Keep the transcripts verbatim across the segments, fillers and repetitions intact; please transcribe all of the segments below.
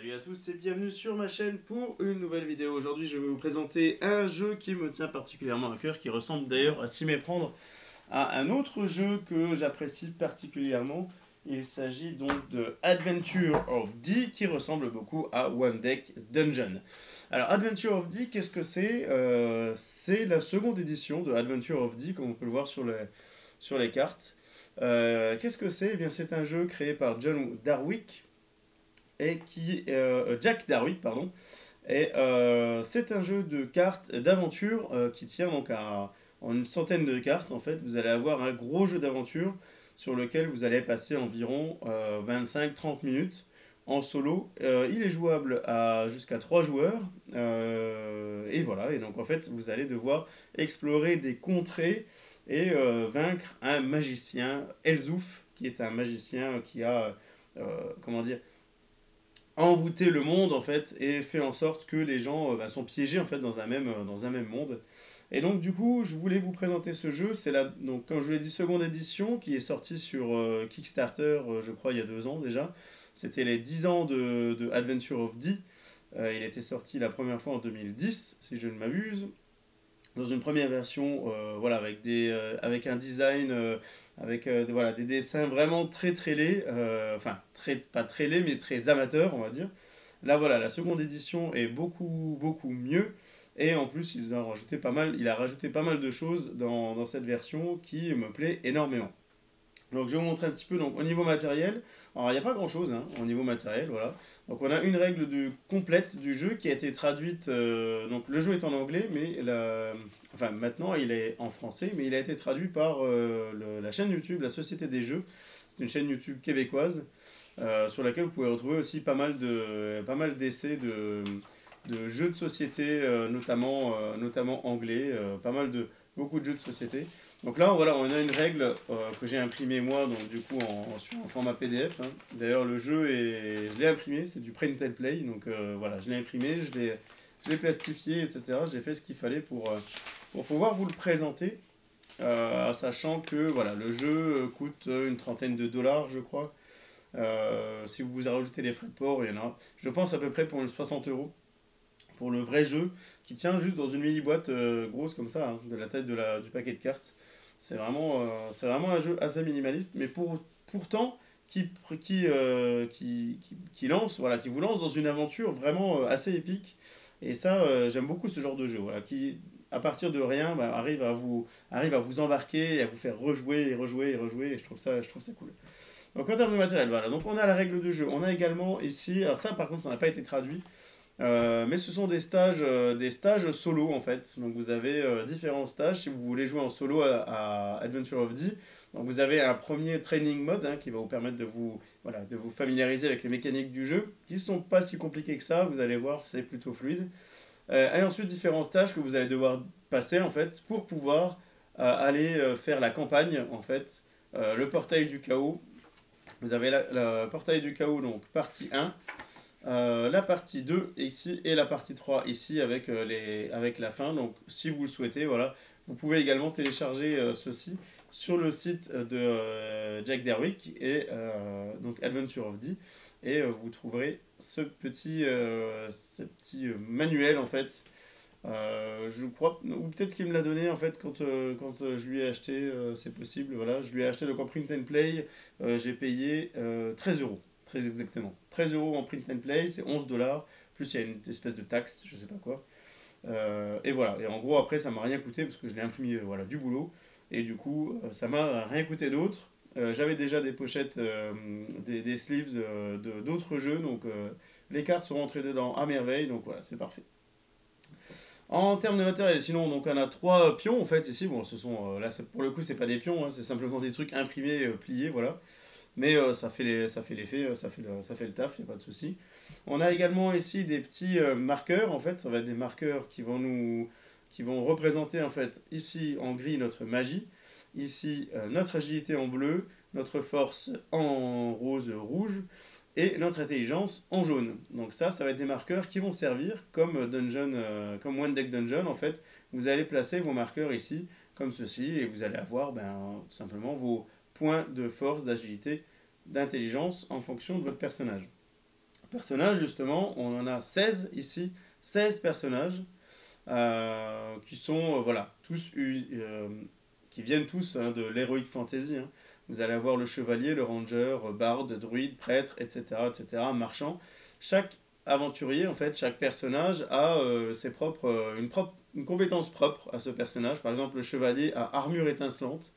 Salut à tous et bienvenue sur ma chaîne pour une nouvelle vidéo. Aujourd'hui je vais vous présenter un jeu qui me tient particulièrement à cœur, qui ressemble d'ailleurs à s'y méprendre à un autre jeu que j'apprécie particulièrement. Il s'agit donc de Adventure of D qui ressemble beaucoup à One Deck Dungeon. Alors Adventure of D, qu'est-ce que c'est? euh, C'est la seconde édition de Adventure of D, comme on peut le voir sur les, sur les cartes. Euh, qu'est-ce que c'est? Eh bien, c'est un jeu créé par Jack Darwick. Et qui, euh, Jack Darwick, pardon. Et euh, c'est un jeu de cartes d'aventure euh, qui tient donc à, en une centaine de cartes. En fait, vous allez avoir un gros jeu d'aventure sur lequel vous allez passer environ euh, vingt-cinq à trente minutes en solo. Euh, il est jouable à jusqu'à trois joueurs. Euh, et voilà. Et donc, en fait, vous allez devoir explorer des contrées et euh, vaincre un magicien, Elzouf, qui est un magicien qui a, euh, comment dire, envoûté le monde en fait et fait en sorte que les gens euh, bah, sont piégés en fait dans un même euh, dans un même monde. Et donc du coup je voulais vous présenter ce jeu. C'est la, donc comme je vous l'ai dit, seconde édition qui est sortie sur euh, Kickstarter euh, je crois il y a deux ans déjà. C'était les dix ans de, de Adventure of D. Euh, il était sorti la première fois en deux mille dix si je ne m'abuse, dans une première version euh, voilà, avec des euh, avec un design euh, avec euh, voilà, des dessins vraiment très très laids, euh, enfin très, pas très laids mais très amateurs on va dire. Là voilà, la seconde édition est beaucoup beaucoup mieux et en plus ils ont rajouté pas mal, il a rajouté pas mal de choses dans, dans cette version qui me plaît énormément. Donc je vais vous montrer un petit peu. Donc, au niveau matériel, alors il n'y a pas grand chose hein, au niveau matériel, voilà. Donc on a une règle de, complète du jeu qui a été traduite, euh, donc le jeu est en anglais, mais la, enfin maintenant il est en français, mais il a été traduit par euh, le, la chaîne YouTube, la Société des jeux. C'est une chaîne YouTube québécoise euh, sur laquelle vous pouvez retrouver aussi pas mal de, pas mal d'essais de, de jeux de société, euh, notamment, euh, notamment anglais, euh, pas mal de... beaucoup de jeux de société. Donc là, voilà, on a une règle euh, que j'ai imprimée moi, donc du coup en, en, en format P D F. Hein. D'ailleurs, le jeu, est, je l'ai imprimé, c'est du print and play. Donc euh, voilà, je l'ai imprimé, je l'ai je l'ai plastifié, et cetera. J'ai fait ce qu'il fallait pour, euh, pour pouvoir vous le présenter, euh, sachant que voilà, le jeu coûte une trentaine de dollars, je crois. Euh, si vous rajoutez les frais de port, il y en a, je pense, à peu près pour soixante euros. Pour le vrai jeu qui tient juste dans une mini boîte euh, grosse comme ça, hein, de la taille de la, du paquet de cartes. C'est vraiment, euh, c'est vraiment un jeu assez minimaliste, mais pour, pourtant qui, qui, euh, qui, qui, qui, lance, voilà, qui vous lance dans une aventure vraiment euh, assez épique. Et ça, euh, j'aime beaucoup ce genre de jeu, voilà, qui à partir de rien bah, arrive, à vous, arrive à vous embarquer et à vous faire rejouer et rejouer et rejouer. Et je trouve ça, je trouve ça cool. Donc en termes de matériel, voilà, donc on a la règle de jeu. On a également ici, alors ça par contre ça n'a pas été traduit. Euh, mais ce sont des stages, euh, des stages solo en fait. Donc vous avez euh, différents stages si vous voulez jouer en solo à, à Adventure of D. Donc vous avez un premier training mode hein, qui va vous permettre de vous, voilà, de vous familiariser avec les mécaniques du jeu, qui ne sont pas si compliquées que ça. Vous allez voir, c'est plutôt fluide. Euh, et ensuite différents stages que vous allez devoir passer en fait pour pouvoir euh, aller euh, faire la campagne en fait, euh, le portail du chaos. Vous avez le portail du chaos donc partie un. Euh, la partie deux ici et la partie trois ici avec, euh, les, avec la fin. Donc si vous le souhaitez, voilà, vous pouvez également télécharger euh, ceci sur le site de euh, Jack Darwick et euh, donc Adventure of D, et euh, vous trouverez ce petit, euh, ce petit manuel en fait. Euh, je crois, ou peut-être qu'il me l'a donné en fait quand, euh, quand euh, je lui ai acheté, euh, c'est possible. Voilà, je lui ai acheté le print and play, euh, j'ai payé euh, treize euros. Très exactement. treize euros en print and play, c'est onze dollars. Plus il y a une espèce de taxe, je sais pas quoi. Euh, et voilà. Et en gros, après, ça m'a rien coûté parce que je l'ai imprimé euh, voilà, du boulot. Et du coup, euh, ça m'a rien coûté d'autre. Euh, J'avais déjà des pochettes, euh, des, des sleeves euh, d'autres jeux. Donc euh, les cartes sont rentrées dedans à merveille. Donc voilà, c'est parfait. En termes de matériel, sinon, donc, on a trois pions en fait ici. Bon, ce sont, euh, là, pour le coup, c'est pas des pions, hein, c'est simplement des trucs imprimés, euh, pliés. Voilà. Mais euh, ça fait l'effet, ça fait, ça fait, le, ça fait le taf, il n'y a pas de souci. On a également ici des petits euh, marqueurs, en fait, ça va être des marqueurs qui vont, nous, qui vont représenter, en fait, ici en gris notre magie, ici euh, notre agilité en bleu, notre force en rose rouge et notre intelligence en jaune. Donc ça, ça va être des marqueurs qui vont servir comme, dungeon, euh, comme One Deck Dungeon, en fait. Vous allez placer vos marqueurs ici, comme ceci, et vous allez avoir ben, tout simplement vos... de force, d'agilité, d'intelligence en fonction de votre personnage. personnages, justement, on en a seize ici, seize personnages euh, qui sont, euh, voilà, tous, euh, qui viennent tous hein, de l'heroic fantasy. Hein. Vous allez avoir le chevalier, le ranger, barde, druide, prêtre, et cetera, et cetera, marchand. Chaque aventurier, en fait, chaque personnage a euh, ses propres, euh, une, propre, une compétence propre à ce personnage. Par exemple, le chevalier a armure étincelante,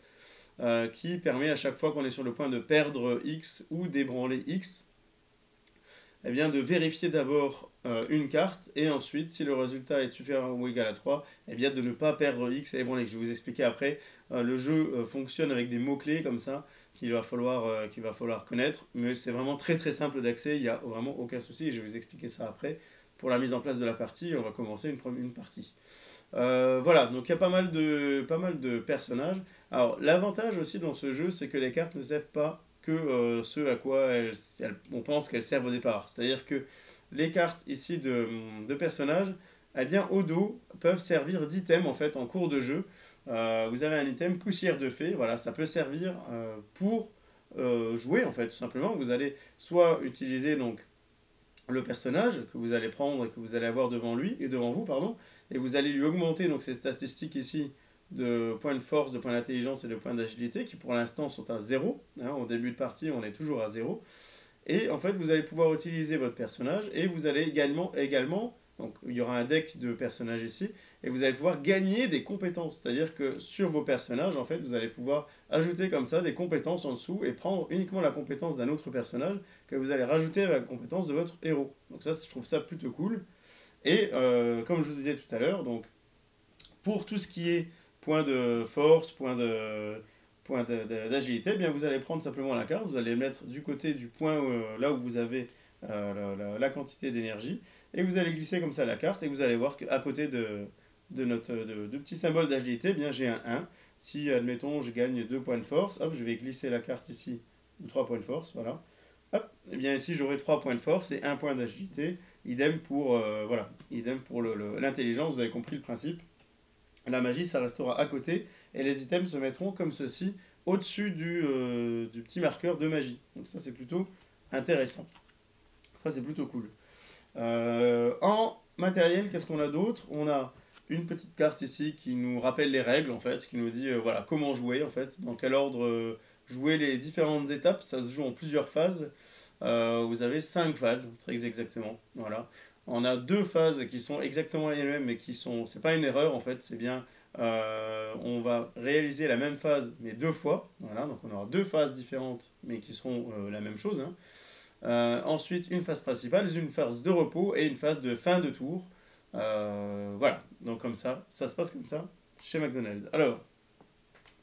euh, qui permet à chaque fois qu'on est sur le point de perdre X ou d'ébranler X, eh bien, de vérifier d'abord euh, une carte, et ensuite, si le résultat est supérieur ou égal à trois, eh bien, de ne pas perdre X et ébranler. Je vais vous expliquer après, euh, le jeu euh, fonctionne avec des mots-clés comme ça, qu'il va falloir, euh, qu'il va falloir connaître, mais c'est vraiment très très simple d'accès, il n'y a vraiment aucun souci, et je vais vous expliquer ça après pour la mise en place de la partie. On va commencer une, première, une partie. Euh, voilà, donc il y a pas mal de, pas mal de personnages. Alors, l'avantage aussi dans ce jeu, c'est que les cartes ne servent pas que euh, ce à quoi elles, elles, on pense qu'elles servent au départ. C'est-à-dire que les cartes ici de, de personnages, eh bien, au dos, peuvent servir d'items en fait en cours de jeu. Euh, vous avez un item poussière de fée, voilà, ça peut servir euh, pour euh, jouer en fait, tout simplement. Vous allez soit utiliser donc le personnage que vous allez prendre et que vous allez avoir devant lui et devant vous, pardon, et vous allez lui augmenter donc ces statistiques ici de points de force, de points d'intelligence et de points d'agilité qui pour l'instant sont à zéro. Hein, au début de partie, on est toujours à zéro. Et en fait, vous allez pouvoir utiliser votre personnage et vous allez également également donc, il y aura un deck de personnages ici, et vous allez pouvoir gagner des compétences. C'est-à-dire que sur vos personnages, en fait, vous allez pouvoir ajouter comme ça des compétences en dessous et prendre uniquement la compétence d'un autre personnage que vous allez rajouter à la compétence de votre héros. Donc ça, je trouve ça plutôt cool. Et euh, comme je vous disais tout à l'heure, donc pour tout ce qui est point de force, point de... point d'agilité, eh bien vous allez prendre simplement la carte, vous allez mettre du côté du point euh, là où vous avez euh, la, la, la quantité d'énergie, et vous allez glisser comme ça la carte, et vous allez voir qu'à côté de, de notre de, de petit symbole d'agilité, eh bien j'ai un un. Si, admettons, je gagne deux points de force, hop, je vais glisser la carte ici, ou trois points de force, voilà. Hop, et eh bien ici j'aurai trois points de force et un point d'agilité, idem pour euh, voilà, idem pour l'intelligence, vous avez compris le principe. La magie, ça restera à côté, et les items se mettront comme ceci, au-dessus du, euh, du petit marqueur de magie. Donc ça, c'est plutôt intéressant. Ça, c'est plutôt cool. Euh, en matériel, qu'est-ce qu'on a d'autre? On a une petite carte ici qui nous rappelle les règles, en fait, qui nous dit euh, voilà, comment jouer, en fait, dans quel ordre euh, jouer les différentes étapes. Ça se joue en plusieurs phases. Euh, vous avez cinq phases, très exactement, voilà. On a deux phases qui sont exactement les mêmes, mais qui sont... C'est pas une erreur, en fait, c'est bien... Euh, on va réaliser la même phase, mais deux fois. Voilà, donc on aura deux phases différentes, mais qui seront euh, la même chose. Hein. Euh, ensuite, une phase principale, une phase de repos et une phase de fin de tour. Euh, voilà, donc comme ça, ça se passe comme ça chez McDonald's. Alors,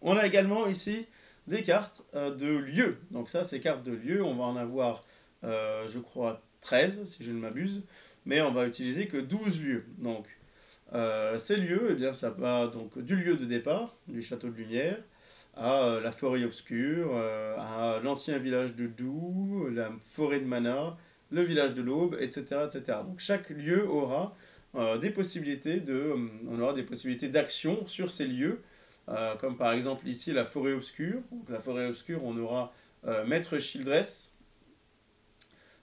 on a également ici des cartes euh, de lieux. Donc ça, ces cartes de lieux, on va en avoir, euh, je crois, treize, si je ne m'abuse. Mais on va utiliser que douze lieux. Donc, euh, ces lieux, eh bien, ça va donc du lieu de départ, du château de lumière, à euh, la forêt obscure, euh, à l'ancien village de Doux, la forêt de Mana, le village de l'Aube, et cetera, et cetera. Donc, chaque lieu aura euh, des possibilités de, euh, on aura des possibilités d'action sur ces lieux, euh, comme par exemple ici la forêt obscure. Donc, la forêt obscure, on aura euh, Maître Childress,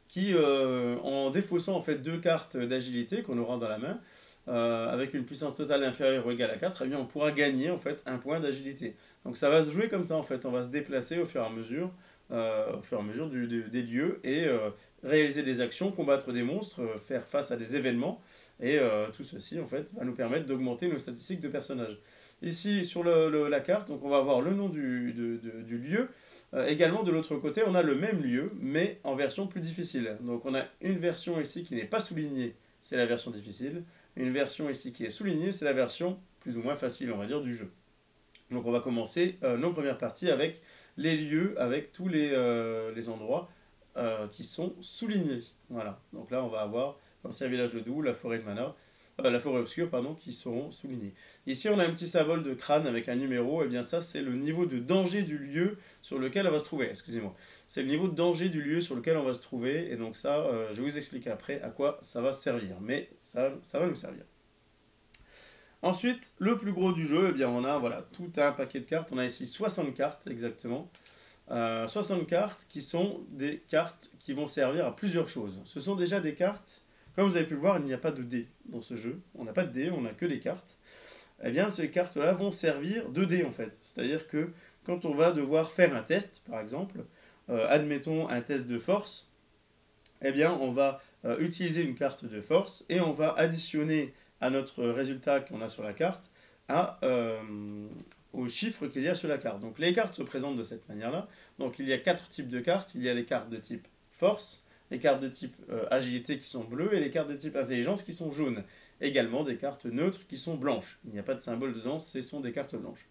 qui, euh, en défaussant en fait deux cartes d'agilité qu'on aura dans la main, euh, avec une puissance totale inférieure ou égale à quatre, eh bien, on pourra gagner en fait un point d'agilité. Donc ça va se jouer comme ça en fait, on va se déplacer au fur et à mesure, euh, au fur et à mesure du, de, des lieux et euh, réaliser des actions, combattre des monstres, euh, faire face à des événements, et euh, tout ceci en fait va nous permettre d'augmenter nos statistiques de personnages. Ici sur le, le, la carte, donc on va avoir le nom du, de, de, du lieu. Euh, également de l'autre côté, on a le même lieu, mais en version plus difficile. Donc on a une version ici qui n'est pas soulignée, c'est la version difficile. Une version ici qui est soulignée, c'est la version plus ou moins facile, on va dire, du jeu. Donc on va commencer euh, nos premières parties avec les lieux, avec tous les, euh, les endroits euh, qui sont soulignés. Voilà, donc là on va avoir l'ancien village de Doux, la forêt de Mana, euh, la forêt obscure, pardon, qui seront soulignés. Ici on a un petit symbole de crâne avec un numéro, et bien ça c'est le niveau de danger du lieu sur lequel on va se trouver, excusez-moi. C'est le niveau de danger du lieu sur lequel on va se trouver, et donc ça, euh, je vais vous expliquer après à quoi ça va servir, mais ça, ça va nous servir. Ensuite, le plus gros du jeu, eh bien on a voilà, tout un paquet de cartes, on a ici soixante cartes exactement, euh, soixante cartes qui sont des cartes qui vont servir à plusieurs choses. Ce sont déjà des cartes, comme vous avez pu le voir, il n'y a pas de dés dans ce jeu. On n'a pas de dés, on n'a que des cartes. Eh bien, ces cartes-là vont servir de dés en fait. C'est-à-dire que quand on va devoir faire un test, par exemple, euh, admettons un test de force, eh bien, on va euh, utiliser une carte de force et on va additionner à notre résultat qu'on a sur la carte à, euh, aux chiffres qu'il y a sur la carte. Donc les cartes se présentent de cette manière-là. Donc il y a quatre types de cartes. Il y a les cartes de type force, les cartes de type euh, agilité qui sont bleues et les cartes de type intelligence qui sont jaunes. Également des cartes neutres qui sont blanches. Il n'y a pas de symbole dedans, ce sont des cartes blanches.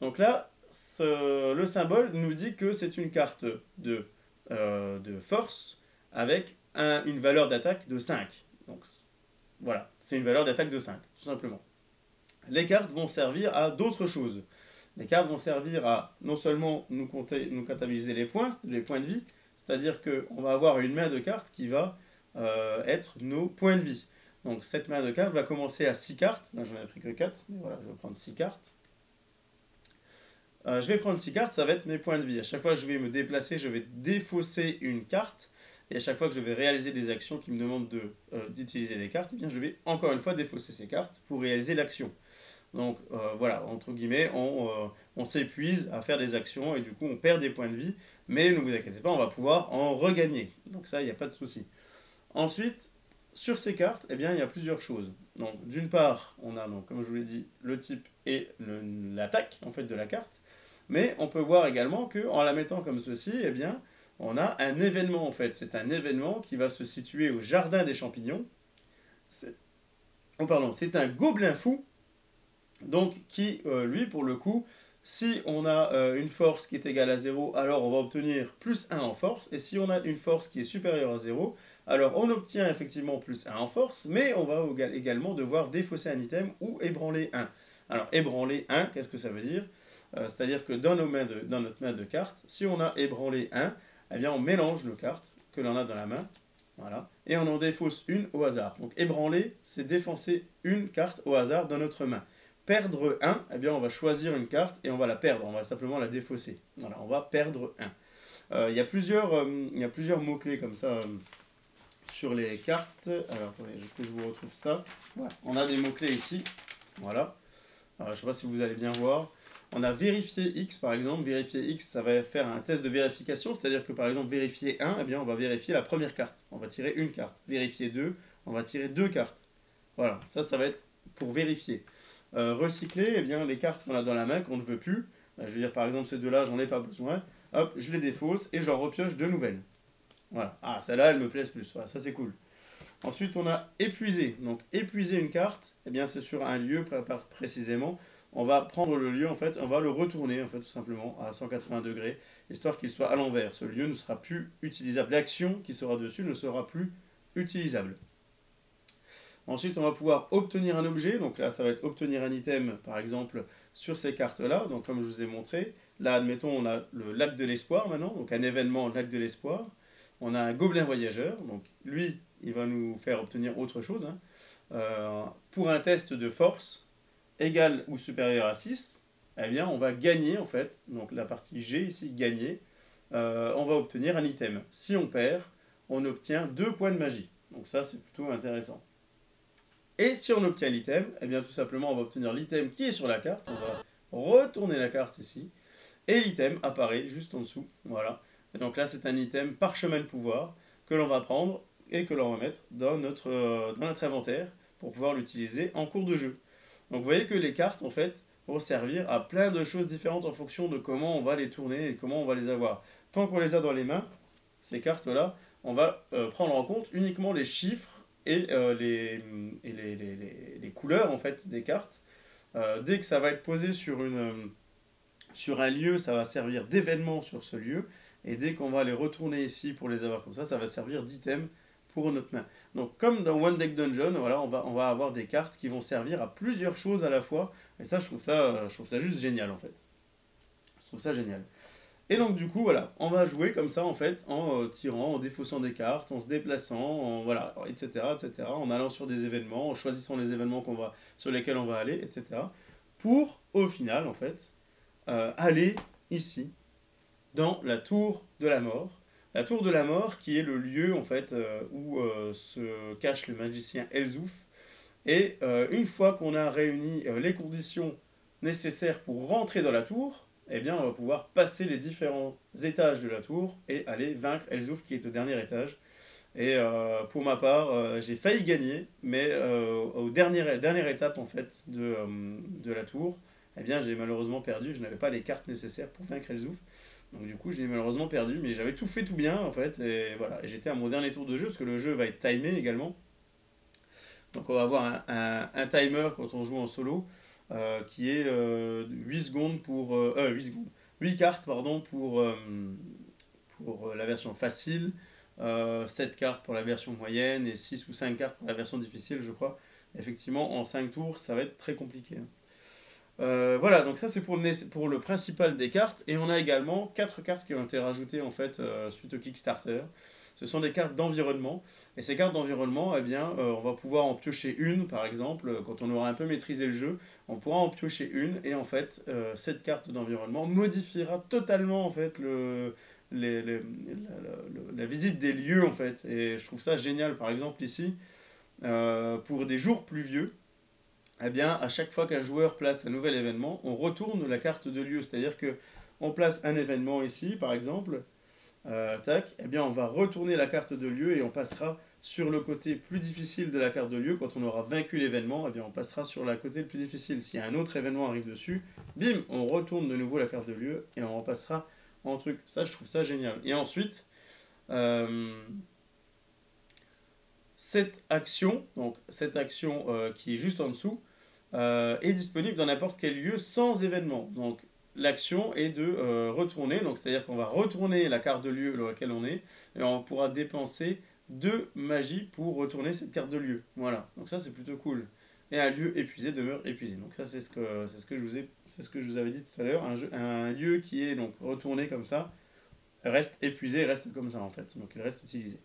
Donc là, ce, le symbole nous dit que c'est une carte de, euh, de force avec un, une valeur d'attaque de cinq. Donc voilà, c'est une valeur d'attaque de cinq, tout simplement. Les cartes vont servir à d'autres choses. Les cartes vont servir à non seulement nous, compter, nous comptabiliser les points, les points de vie, c'est-à-dire qu'on va avoir une main de cartes qui va euh, être nos points de vie. Donc cette main de cartes va commencer à six cartes. Là, j'en ai pris que quatre, mais voilà, je vais prendre six cartes. Euh, je vais prendre six cartes, ça va être mes points de vie. À chaque fois que je vais me déplacer, je vais défausser une carte. Et à chaque fois que je vais réaliser des actions qui me demandent de, euh, d'utiliser des cartes, eh bien, je vais encore une fois défausser ces cartes pour réaliser l'action. Donc euh, voilà, entre guillemets, on, euh, on s'épuise à faire des actions et du coup, on perd des points de vie. Mais ne vous inquiétez pas, on va pouvoir en regagner. Donc ça, il n'y a pas de souci. Ensuite, sur ces cartes, eh bien, il y a plusieurs choses. Donc, d'une part, on a, donc, comme je vous l'ai dit, le type et l'attaque en fait, de la carte. Mais on peut voir également qu'en la mettant comme ceci, eh bien, on a un événement. En fait. C'est un événement qui va se situer au jardin des champignons. C'est oh, pardon, c'est un gobelin fou. Donc, qui, euh, lui, pour le coup, si on a euh, une force qui est égale à zéro, alors on va obtenir plus un en force. Et si on a une force qui est supérieure à zéro... alors, on obtient effectivement plus un en force, mais on va également devoir défausser un item ou ébranler un. Alors, ébranler un, qu'est-ce que ça veut dire? euh, C'est-à-dire que dans, nos mains de, dans notre main de cartes, si on a ébranlé un, eh bien, on mélange nos cartes que l'on a dans la main, voilà, et on en défausse une au hasard. Donc, ébranler, c'est défausser une carte au hasard dans notre main. Perdre un, eh bien, on va choisir une carte et on va la perdre, on va simplement la défausser. Voilà, on va perdre un. Euh, il y a plusieurs, euh, il y a plusieurs mots-clés comme ça... Euh, sur les cartes. Alors, attendez, que je vous retrouve ça. Voilà. On a des mots-clés ici. Voilà. Alors, je ne sais pas si vous allez bien voir. On a vérifier X, par exemple. Vérifier X, ça va faire un test de vérification. C'est-à-dire que, par exemple, vérifier un, eh bien, on va vérifier la première carte. On va tirer une carte. Vérifier deux, on va tirer deux cartes. Voilà. Ça, ça va être pour vérifier. Euh, recycler, eh bien, les cartes qu'on a dans la main, qu'on ne veut plus. Je veux dire, par exemple, ces deux-là, j'en ai pas besoin. Hop, je les défausse et j'en repioche deux nouvelles. Voilà. Ah, celle-là, elle me plaise plus. Voilà, ça, c'est cool. Ensuite, on a épuisé. Donc, épuiser une carte, eh bien, c'est sur un lieu pré précisément. On va prendre le lieu, en fait, on va le retourner, en fait, tout simplement, à cent quatre-vingts degrés, histoire qu'il soit à l'envers. Ce lieu ne sera plus utilisable. L'action qui sera dessus ne sera plus utilisable. Ensuite, on va pouvoir obtenir un objet. Donc là, ça va être obtenir un item, par exemple, sur ces cartes-là. Donc, comme je vous ai montré, là, admettons, on a le lac de l'espoir, maintenant. Donc, un événement, lac de l'espoir. On a un gobelin voyageur, donc lui, il va nous faire obtenir autre chose. Hein. Euh, pour un test de force égal ou supérieur à six, eh bien, on va gagner, en fait, donc la partie G ici, gagner, euh, on va obtenir un item. Si on perd, on obtient deux points de magie. Donc ça, c'est plutôt intéressant. Et si on obtient l'item, eh bien, tout simplement, on va obtenir l'item qui est sur la carte. On va retourner la carte ici, et l'item apparaît juste en dessous, voilà. Et donc là, c'est un item parchemin de pouvoir que l'on va prendre et que l'on va mettre dans notre, euh, dans notre inventaire pour pouvoir l'utiliser en cours de jeu. Donc vous voyez que les cartes, en fait, vont servir à plein de choses différentes en fonction de comment on va les tourner et comment on va les avoir. Tant qu'on les a dans les mains, ces cartes-là, on va euh, prendre en compte uniquement les chiffres et, euh, les, et les, les, les, les couleurs, en fait, des cartes. Euh, dès que ça va être posé sur, une, euh, sur un lieu, ça va servir d'événement sur ce lieu. Et dès qu'on va les retourner ici pour les avoir comme ça, ça va servir d'item pour notre main. Donc comme dans One Deck Dungeon, voilà, on va, on va avoir des cartes qui vont servir à plusieurs choses à la fois. Et ça, je trouve ça, je trouve ça juste génial en fait. Je trouve ça génial. Et donc du coup, voilà, on va jouer comme ça en fait, en euh, tirant, en défaussant des cartes, en se déplaçant, en, voilà, et cetera, et cetera. En allant sur des événements, en choisissant les événements qu'on va, sur lesquels on va aller, et cetera. Pour, au final, en fait, euh, aller ici. dans la Tour de la Mort. La Tour de la Mort qui est le lieu en fait euh, où euh, se cache le magicien Elzouf. Et euh, une fois qu'on a réuni euh, les conditions nécessaires pour rentrer dans la tour, eh bien on va pouvoir passer les différents étages de la tour et aller vaincre Elzouf qui est au dernier étage. Et euh, pour ma part, euh, j'ai failli gagner, mais euh, au dernier, dernière étape en fait de, euh, de la tour, eh bien j'ai malheureusement perdu, je n'avais pas les cartes nécessaires pour vaincre Elzouf. Donc du coup j'ai malheureusement perdu, mais j'avais tout fait tout bien en fait, et voilà, j'étais à mon dernier tour de jeu, parce que le jeu va être timé également. Donc on va avoir un, un, un timer quand on joue en solo, euh, qui est euh, huit secondes pour... Euh, euh, huit secondes, huit cartes pardon, pour, euh, pour la version facile, euh, sept cartes pour la version moyenne, et six ou cinq cartes pour la version difficile je crois. Effectivement en cinq tours ça va être très compliqué. Hein. Euh, voilà, donc ça c'est pour, pour le principal des cartes, et on a également quatre cartes qui ont été rajoutées en fait euh, suite au Kickstarter. Ce sont des cartes d'environnement, et ces cartes d'environnement, eh bien, euh, on va pouvoir en piocher une par exemple, quand on aura un peu maîtrisé le jeu, on pourra en piocher une, et en fait euh, cette carte d'environnement modifiera totalement en fait le, les, les, la, la, la visite des lieux en fait, et je trouve ça génial. Par exemple ici, euh, pour des jours pluvieux, eh bien, à chaque fois qu'un joueur place un nouvel événement, on retourne la carte de lieu. C'est-à-dire qu'on place un événement ici, par exemple, euh, tac, eh bien, on va retourner la carte de lieu et on passera sur le côté plus difficile de la carte de lieu. Quand on aura vaincu l'événement, eh bien, on passera sur le côté le plus difficile. Si un autre événement arrive dessus, bim, on retourne de nouveau la carte de lieu et on repassera en truc. Ça, je trouve ça génial. Et ensuite... Euh Cette action, donc cette action euh, qui est juste en dessous, euh, est disponible dans n'importe quel lieu sans événement. Donc l'action est de euh, retourner, donc c'est-à-dire qu'on va retourner la carte de lieu dans laquelle on est, et on pourra dépenser deux magies pour retourner cette carte de lieu. Voilà, donc ça c'est plutôt cool. Et un lieu épuisé demeure épuisé. Donc ça c'est ce que c'est ce que je vous ai, c'est ce que je vous avais dit tout à l'heure. Un, un lieu qui est donc retourné comme ça reste épuisé, reste comme ça en fait. Donc il reste utilisé.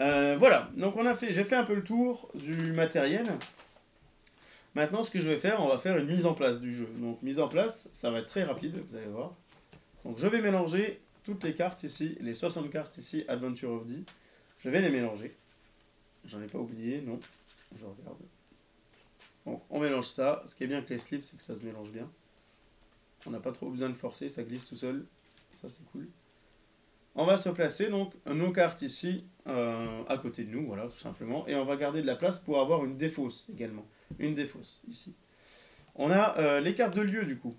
Euh, voilà, donc on a fait, j'ai fait un peu le tour du matériel. Maintenant, ce que je vais faire, on va faire une mise en place du jeu. Donc mise en place, ça va être très rapide, vous allez voir. Donc je vais mélanger toutes les cartes ici, les soixante cartes ici, Adventure of D. Je vais les mélanger. J'en ai pas oublié, non. Je regarde. Donc on mélange ça. Ce qui est bien avec les slips, c'est que ça se mélange bien. On n'a pas trop besoin de forcer, ça glisse tout seul. Ça c'est cool. On va se placer donc nos cartes ici euh, à côté de nous, voilà, tout simplement. Et on va garder de la place pour avoir une défausse également. Une défausse ici. On a euh, les cartes de lieu du coup.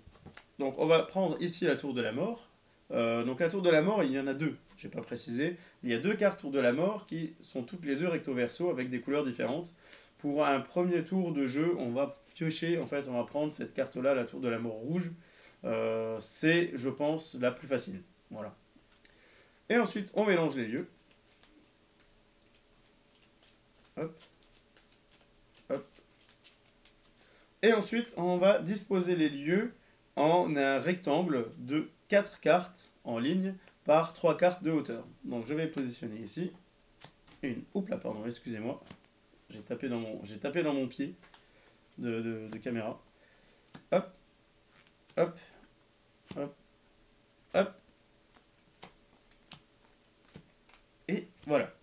Donc on va prendre ici la Tour de la Mort. Euh, donc la Tour de la Mort, il y en a deux, je n'ai pas précisé. Il y a deux cartes Tour de la Mort qui sont toutes les deux recto verso avec des couleurs différentes. Pour un premier tour de jeu, on va piocher, en fait on va prendre cette carte-là, la Tour de la Mort rouge. Euh, C'est, je pense, la plus facile. Voilà. Et ensuite, on mélange les lieux. Hop. Hop. Et ensuite, on va disposer les lieux en un rectangle de quatre cartes en ligne par trois cartes de hauteur. Donc, je vais positionner ici. Une. Oups là, pardon, excusez-moi. J'ai tapé dans mon, j'ai tapé dans mon pied de, de, de caméra. Hop. Hop. Hop. Hop. Et voilà.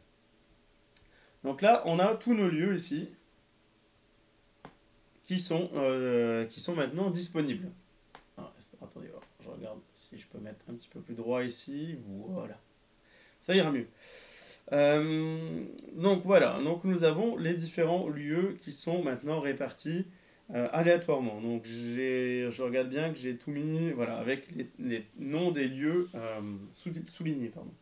Donc là, on a tous nos lieux ici qui sont, euh, qui sont maintenant disponibles. Alors, attendez, je regarde si je peux mettre un petit peu plus droit ici. Voilà. Ça ira mieux. Euh, donc voilà. Donc nous avons les différents lieux qui sont maintenant répartis euh, aléatoirement. Donc je regarde bien que j'ai tout mis, voilà, avec les, les noms des lieux euh, sous, soulignés. Pardon.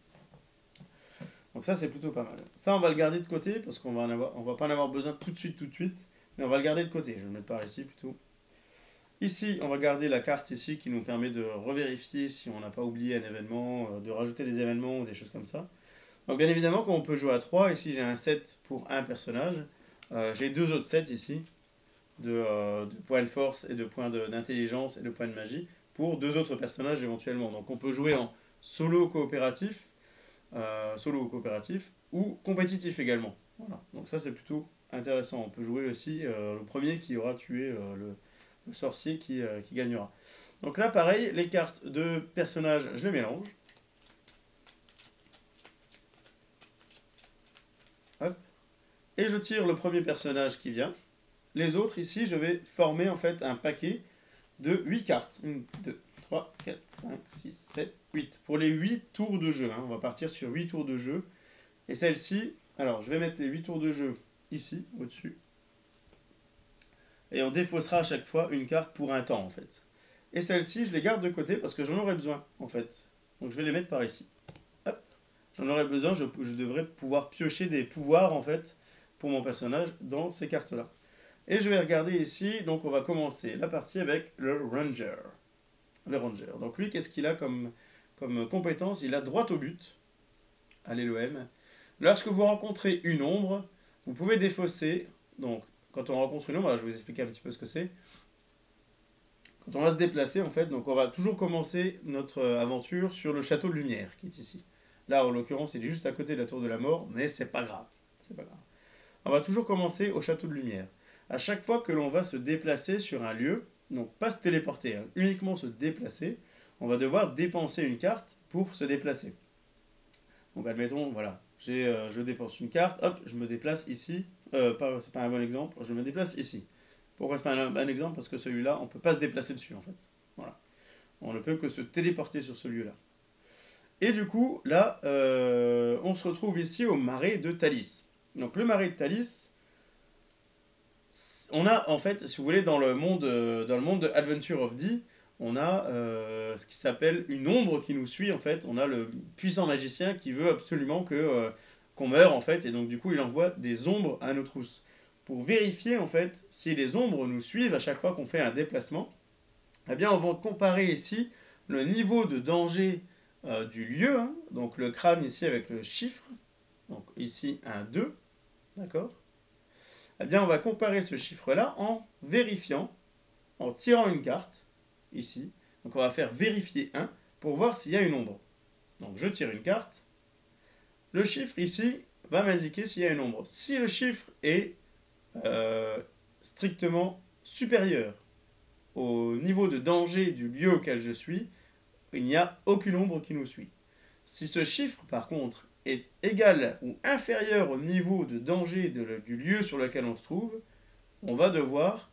Donc ça c'est plutôt pas mal. Ça on va le garder de côté parce qu'on va en avoir, on va pas en avoir besoin tout de suite tout de suite, mais on va le garder de côté. Je vais le mettre par ici plutôt. Ici on va garder la carte ici qui nous permet de revérifier si on n'a pas oublié un événement, de rajouter des événements ou des choses comme ça. Donc bien évidemment quand on peut jouer à trois, ici j'ai un set pour un personnage, euh, j'ai deux autres sets ici de, euh, de points de force et de points d'intelligence et de points de magie pour deux autres personnages éventuellement. Donc on peut jouer en solo coopératif. Euh, solo ou coopératif, ou compétitif également. Voilà. Donc ça c'est plutôt intéressant. On peut jouer aussi euh, le premier qui aura tué euh, le, le sorcier qui, euh, qui gagnera. Donc là, pareil, les cartes de personnages, je les mélange. Hop. Et je tire le premier personnage qui vient. Les autres, ici, je vais former en fait un paquet de huit cartes. un, deux, trois, quatre, cinq, six, sept, huit. Pour les huit tours de jeu, hein. On va partir sur huit tours de jeu. Et celle-ci, alors je vais mettre les huit tours de jeu ici, au-dessus. Et on défaussera à chaque fois une carte pour un temps, en fait. Et celle-ci, je les garde de côté parce que j'en aurai besoin, en fait. Donc je vais les mettre par ici. Hop. J'en aurai besoin, je, je devrais pouvoir piocher des pouvoirs, en fait, pour mon personnage dans ces cartes-là. Et je vais regarder ici, donc on va commencer la partie avec le Ranger. Le Ranger. Donc lui, qu'est-ce qu'il a comme, comme compétence? Il a droit au but. Allez, l'O M. Lorsque vous rencontrez une ombre, vous pouvez défausser. Donc, quand on rencontre une ombre, là, je vais vous expliquer un petit peu ce que c'est. Quand on va se déplacer, en fait, donc on va toujours commencer notre aventure sur le château de lumière qui est ici. Là, en l'occurrence, il est juste à côté de la tour de la mort, mais c'est pas grave. C'est pas grave. On va toujours commencer au château de lumière. À chaque fois que l'on va se déplacer sur un lieu, donc pas se téléporter, hein, uniquement se déplacer, on va devoir dépenser une carte pour se déplacer. Donc admettons, voilà, j'ai, euh, je dépense une carte, hop, je me déplace ici. Euh, c'est pas un bon exemple, je me déplace ici. Pourquoi c'est pas un bon exemple? Parce que celui-là, on ne peut pas se déplacer dessus, en fait. Voilà. On ne peut que se téléporter sur ce lieu-là. Et du coup, là, euh, on se retrouve ici au marais de Thalys. Donc le marais de Thalys, on a, en fait, si vous voulez, dans le monde, dans le monde de Adventure of D, on a euh, ce qui s'appelle une ombre qui nous suit, en fait. On a le puissant magicien qui veut absolument que, euh, qu'on meure, en fait. Et donc, du coup, il envoie des ombres à nos trousses pour vérifier, en fait, si les ombres nous suivent à chaque fois qu'on fait un déplacement. Eh bien, on va comparer ici le niveau de danger euh, du lieu, hein, donc le crâne ici avec le chiffre, donc ici un, deux, d'accord? Eh bien, on va comparer ce chiffre-là en vérifiant, en tirant une carte, ici. Donc, on va faire vérifier un pour voir s'il y a une ombre. Donc, je tire une carte. Le chiffre, ici, va m'indiquer s'il y a une ombre. Si le chiffre est euh, strictement supérieur au niveau de danger du lieu auquel je suis, il n'y a aucune ombre qui nous suit. Si ce chiffre, par contre, est égal ou inférieur au niveau de danger de le, du lieu sur lequel on se trouve, on va devoir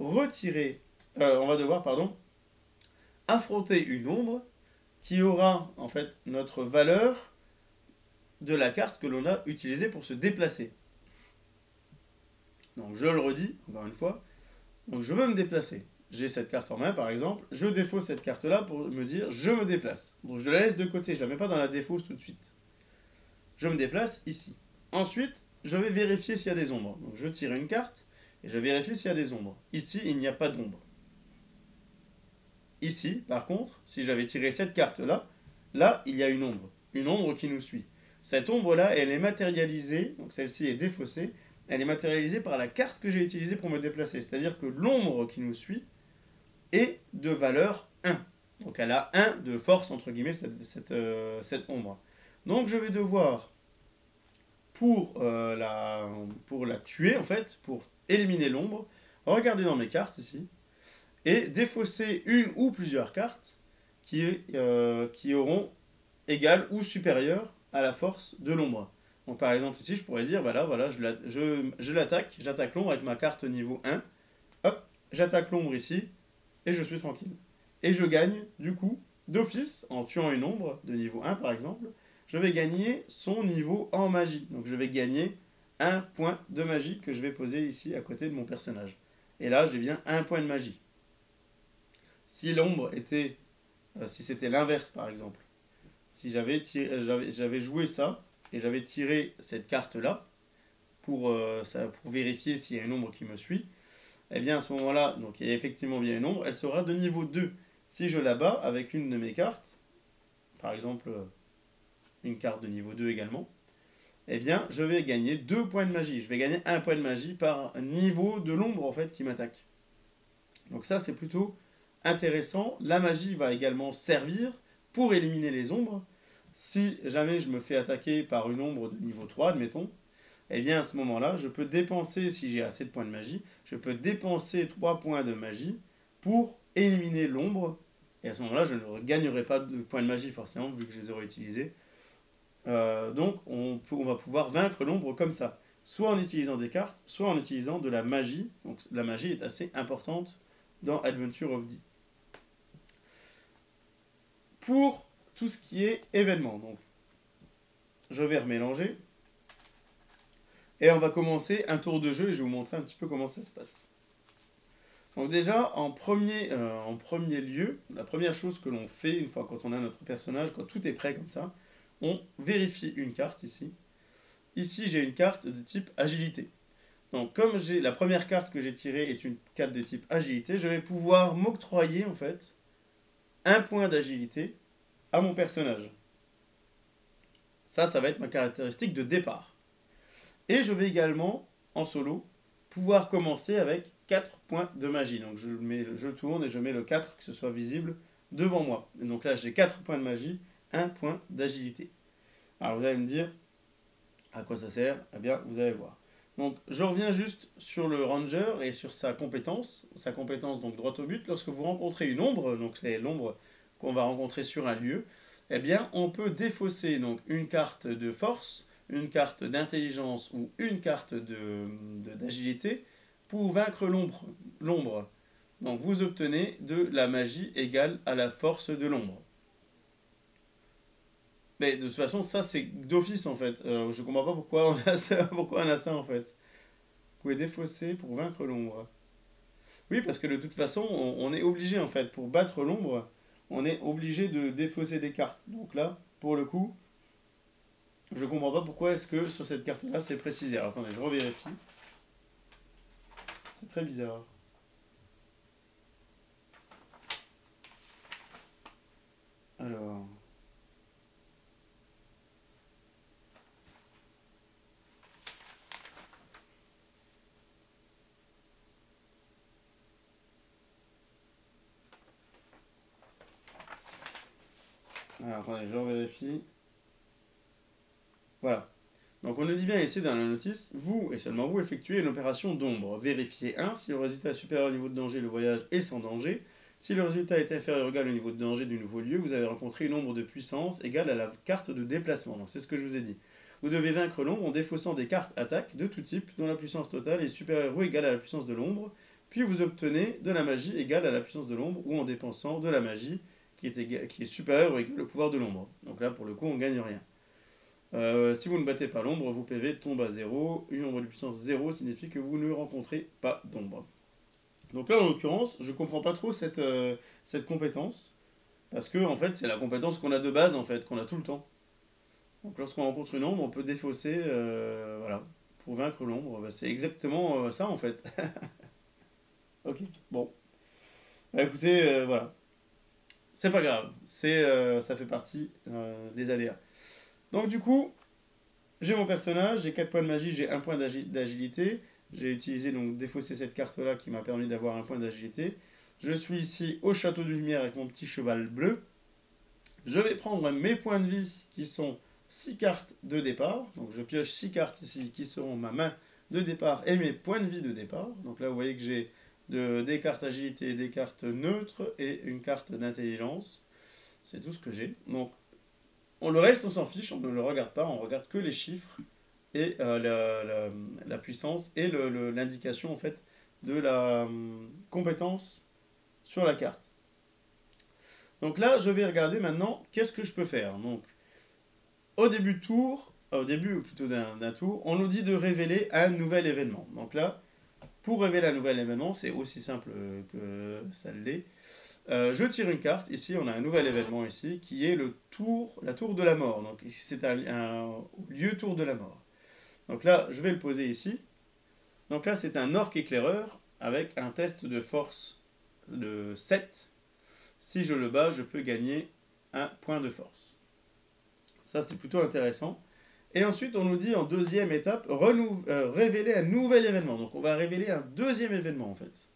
retirer, euh, on va devoir, pardon, affronter une ombre qui aura en fait notre valeur de la carte que l'on a utilisée pour se déplacer. Donc je le redis encore une fois, donc je veux me déplacer. J'ai cette carte en main par exemple, je défausse cette carte-là pour me dire je me déplace. Donc je la laisse de côté, je ne la mets pas dans la défausse tout de suite. Je me déplace ici. Ensuite, je vais vérifier s'il y a des ombres. Donc, je tire une carte et je vérifie s'il y a des ombres. Ici, il n'y a pas d'ombre. Ici, par contre, si j'avais tiré cette carte-là, là, il y a une ombre. Une ombre qui nous suit. Cette ombre-là, elle est matérialisée, donc celle-ci est défaussée, elle est matérialisée par la carte que j'ai utilisée pour me déplacer. C'est-à-dire que l'ombre qui nous suit est de valeur un. Donc, elle a un de force, entre guillemets, cette, cette, euh, cette ombre. Donc, je vais devoir, pour, euh, la, pour la tuer, en fait, pour éliminer l'ombre, regarder dans mes cartes, ici, et défausser une ou plusieurs cartes qui, euh, qui auront égal ou supérieur à la force de l'ombre. Donc, par exemple, ici, je pourrais dire, voilà, voilà, je, la, je, je l'attaque, j'attaque l'ombre avec ma carte niveau un, hop, j'attaque l'ombre ici, et je suis tranquille. Et je gagne, du coup, d'office, en tuant une ombre de niveau un, par exemple, je vais gagner son niveau en magie. Donc je vais gagner un point de magie que je vais poser ici à côté de mon personnage. Et là, j'ai bien un point de magie. Si l'ombre était... Euh, si c'était l'inverse, par exemple. Si j'avais j'avais joué ça, et j'avais tiré cette carte-là, pour, euh, ça, pour vérifier s'il y a une ombre qui me suit, eh bien à ce moment-là, donc il y a effectivement bien une ombre, elle sera de niveau deux. Si je la bats avec une de mes cartes, par exemple... une carte de niveau deux également, eh bien, je vais gagner deux points de magie. Je vais gagner un point de magie par niveau de l'ombre, en fait, qui m'attaque. Donc ça, c'est plutôt intéressant. La magie va également servir pour éliminer les ombres. Si jamais je me fais attaquer par une ombre de niveau trois, admettons, eh bien, à ce moment-là, je peux dépenser, si j'ai assez de points de magie, je peux dépenser trois points de magie pour éliminer l'ombre, et à ce moment-là, je ne gagnerai pas de points de magie, forcément, vu que je les aurais utilisés. Euh, donc, on, peut, on va pouvoir vaincre l'ombre comme ça, soit en utilisant des cartes, soit en utilisant de la magie. Donc, la magie est assez importante dans Adventure of D. Pour tout ce qui est événement, donc, je vais remélanger. Et on va commencer un tour de jeu et je vais vous montrer un petit peu comment ça se passe. Donc déjà, en premier, euh, en premier lieu, la première chose que l'on fait, une fois quand on a notre personnage, quand tout est prêt comme ça, on vérifie une carte ici. Ici, j'ai une carte de type agilité. Donc comme j'ai la première carte que j'ai tirée est une carte de type agilité, je vais pouvoir m'octroyer en fait un point d'agilité à mon personnage. Ça, ça va être ma caractéristique de départ. Et je vais également, en solo, pouvoir commencer avec quatre points de magie. Donc je, mets, je tourne et je mets le quatre, que ce soit visible, devant moi. Et donc là, j'ai quatre points de magie, un point d'agilité. Alors vous allez me dire, à quoi ça sert? Eh bien, vous allez voir. Donc je reviens juste sur le ranger et sur sa compétence. Sa compétence, donc droit au but. Lorsque vous rencontrez une ombre, donc c'est l'ombre qu'on va rencontrer sur un lieu, eh bien, on peut défausser donc, une carte de force, une carte d'intelligence ou une carte d'agilité de, de, pour vaincre l'ombre. Donc vous obtenez de la magie égale à la force de l'ombre. Mais de toute façon, ça c'est d'office en fait. Euh, je ne comprends pas pourquoi on a ça, pourquoi on a ça en fait. Vous pouvez défausser pour vaincre l'ombre. Oui, parce que de toute façon, on, on est obligé en fait, pour battre l'ombre, on est obligé de défausser des cartes. Donc là, pour le coup... Je ne comprends pas pourquoi est-ce que sur cette carte-là, c'est précisé. Alors, attendez, je revérifie. C'est très bizarre. Alors... Alors, attendez, je revérifie. Voilà. Donc on nous dit bien ici dans la notice, vous et seulement vous effectuez une opération d'ombre. Vérifiez un si le résultat est supérieur au niveau de danger, le voyage est sans danger. Si le résultat est inférieur ou égal au niveau de danger du nouveau lieu, vous avez rencontré une ombre de puissance égale à la carte de déplacement. Donc c'est ce que je vous ai dit. Vous devez vaincre l'ombre en défaussant des cartes attaques de tout type dont la puissance totale est supérieure ou égale à la puissance de l'ombre, puis vous obtenez de la magie égale à la puissance de l'ombre ou en dépensant de la magie qui est, égale, qui est supérieure ou égale au pouvoir de l'ombre. Donc là pour le coup on ne gagne rien. Euh, si vous ne battez pas l'ombre, vos P V tombent à zéro. Une ombre de puissance zéro signifie que vous ne rencontrez pas d'ombre. Donc là, en l'occurrence, je ne comprends pas trop cette, euh, cette compétence. Parce que, en fait, c'est la compétence qu'on a de base, en fait, qu'on a tout le temps. Donc lorsqu'on rencontre une ombre, on peut défausser, euh, voilà, pour vaincre l'ombre. Bah, c'est exactement euh, ça, en fait. Ok, bon. Bah, écoutez, euh, voilà. C'est pas grave. C'est, euh, ça fait partie euh, des aléas. Donc du coup, j'ai mon personnage, j'ai quatre points de magie, j'ai un point d'agilité. J'ai utilisé, donc défaussé cette carte-là qui m'a permis d'avoir un point d'agilité. Je suis ici au château de lumière avec mon petit cheval bleu. Je vais prendre mes points de vie qui sont six cartes de départ. Donc je pioche six cartes ici qui seront ma main de départ et mes points de vie de départ. Donc là vous voyez que j'ai de, des cartes agilité, des cartes neutres et une carte d'intelligence. C'est tout ce que j'ai. Donc... On le reste, on s'en fiche, on ne le regarde pas, on regarde que les chiffres et euh, la, la, la puissance et l'indication en fait de la euh, compétence sur la carte. Donc là, je vais regarder maintenant qu'est-ce que je peux faire. Donc, au début de tour, euh, au début ou plutôt d'un tour, on nous dit de révéler un nouvel événement. Donc là, pour révéler un nouvel événement, c'est aussi simple que ça l'est. Euh, je tire une carte, ici on a un nouvel événement ici, qui est le tour, la tour de la mort. Donc ici c'est un, un lieu tour de la mort. Donc là, je vais le poser ici. Donc là c'est un orc éclaireur avec un test de force de sept. Si je le bats, je peux gagner un point de force. Ça c'est plutôt intéressant. Et ensuite on nous dit en deuxième étape, euh, révéler un nouvel événement. Donc on va révéler un deuxième événement en fait.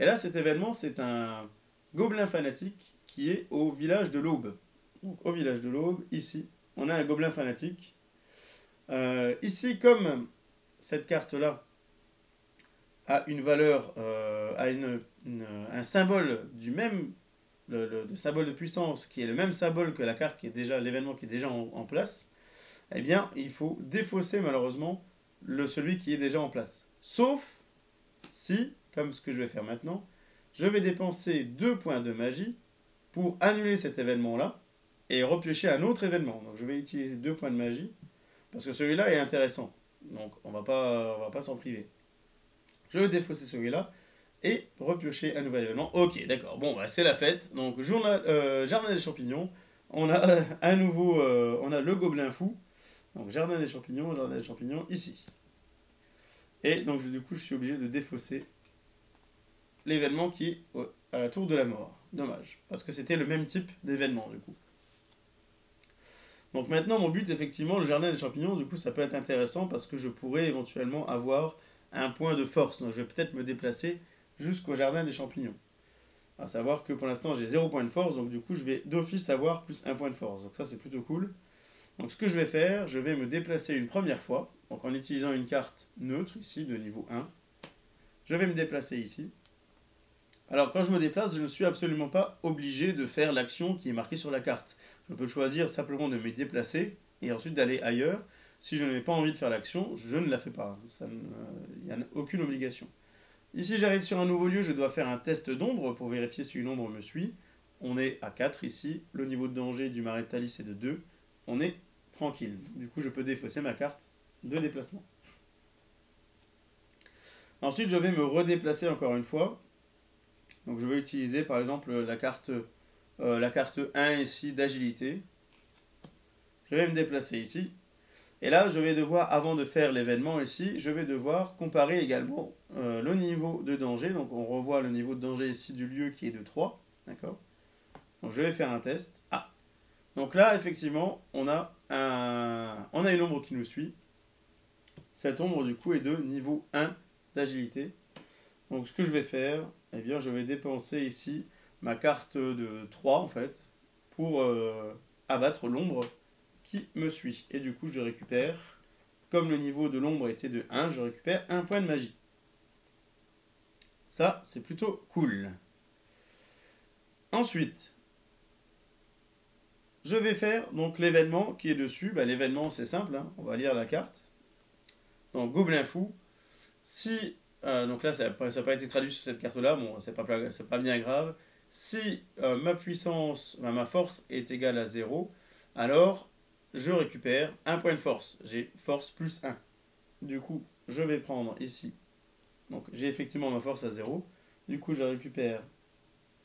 Et là, cet événement, c'est un gobelin fanatique qui est au village de l'Aube. Donc, au village de l'Aube, ici, on a un gobelin fanatique. Euh, ici, comme cette carte-là a une valeur, euh, a une, une, un symbole du même, le, le, le symbole de puissance qui est le même symbole que la carte qui est déjà, l'événement qui est déjà en, en place, eh bien il faut défausser malheureusement le, celui qui est déjà en place. Sauf si, comme ce que je vais faire maintenant, je vais dépenser deux points de magie pour annuler cet événement-là et repiocher un autre événement. Donc je vais utiliser deux points de magie parce que celui-là est intéressant. Donc on va pas, on va pas s'en priver. Je vais défausser celui-là et repiocher un nouvel événement. Ok, d'accord. Bon, bah, c'est la fête. Donc journal, euh, jardin des champignons. On a euh, un nouveau, euh, on a le gobelin fou. Donc jardin des champignons, jardin des champignons ici. Et donc du coup, je suis obligé de défausser l'événement qui est à la tour de la mort. Dommage, parce que c'était le même type d'événement du coup. Donc maintenant, mon but, effectivement, le jardin des champignons, du coup, ça peut être intéressant parce que je pourrais éventuellement avoir un point de force. Donc je vais peut-être me déplacer jusqu'au jardin des champignons. À savoir que pour l'instant, j'ai zéro point de force, donc du coup, je vais d'office avoir plus un point de force. Donc ça, c'est plutôt cool. Donc ce que je vais faire, je vais me déplacer une première fois, donc en utilisant une carte neutre, ici, de niveau un. Je vais me déplacer ici. Alors quand je me déplace, je ne suis absolument pas obligé de faire l'action qui est marquée sur la carte. Je peux choisir simplement de me déplacer et ensuite d'aller ailleurs. Si je n'ai pas envie de faire l'action, je ne la fais pas. Il n'y a aucune obligation. Ici j'arrive sur un nouveau lieu, je dois faire un test d'ombre pour vérifier si une ombre me suit. On est à quatre ici, le niveau de danger du marais de Thalis est de deux. On est tranquille. Du coup je peux défausser ma carte de déplacement. Ensuite je vais me redéplacer encore une fois. Donc je vais utiliser par exemple la carte, euh, la carte un ici d'agilité. Je vais me déplacer ici. Et là, je vais devoir, avant de faire l'événement ici, je vais devoir comparer également euh, le niveau de danger. Donc on revoit le niveau de danger ici du lieu qui est de trois. D'accord ? Donc je vais faire un test. Ah ! Donc là, effectivement, on a, un... on a une ombre qui nous suit. Cette ombre, du coup, est de niveau un d'agilité. Donc ce que je vais faire... Eh bien, je vais dépenser ici ma carte de trois, en fait, pour euh, abattre l'ombre qui me suit. Et du coup, je récupère, comme le niveau de l'ombre était de un, je récupère un point de magie. Ça, c'est plutôt cool. Ensuite, je vais faire donc l'événement qui est dessus. Bah, l'événement, c'est simple, hein. On va lire la carte. Donc, Gobelin Fou, si... Euh, donc là, ça n'a pas, pas été traduit sur cette carte-là, bon, c'est pas, pas bien grave. Si euh, ma puissance, bah, ma force est égale à zéro, alors je récupère un point de force. J'ai force plus un. Du coup, je vais prendre ici. Donc j'ai effectivement ma force à zéro. Du coup, je récupère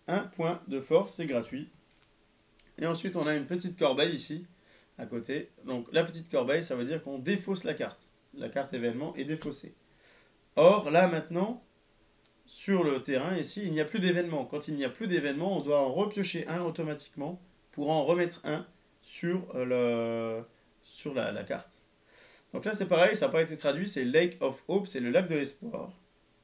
un point de force, c'est gratuit. Et ensuite, on a une petite corbeille ici, à côté. Donc la petite corbeille, ça veut dire qu'on défausse la carte. La carte événement est défaussée. Or, là, maintenant, sur le terrain, ici, il n'y a plus d'événement. Quand il n'y a plus d'événement, on doit en repiocher un automatiquement pour en remettre un sur, le, sur la, la carte. Donc là, c'est pareil, ça n'a pas été traduit, c'est Lake of Hope, c'est le lac de l'espoir.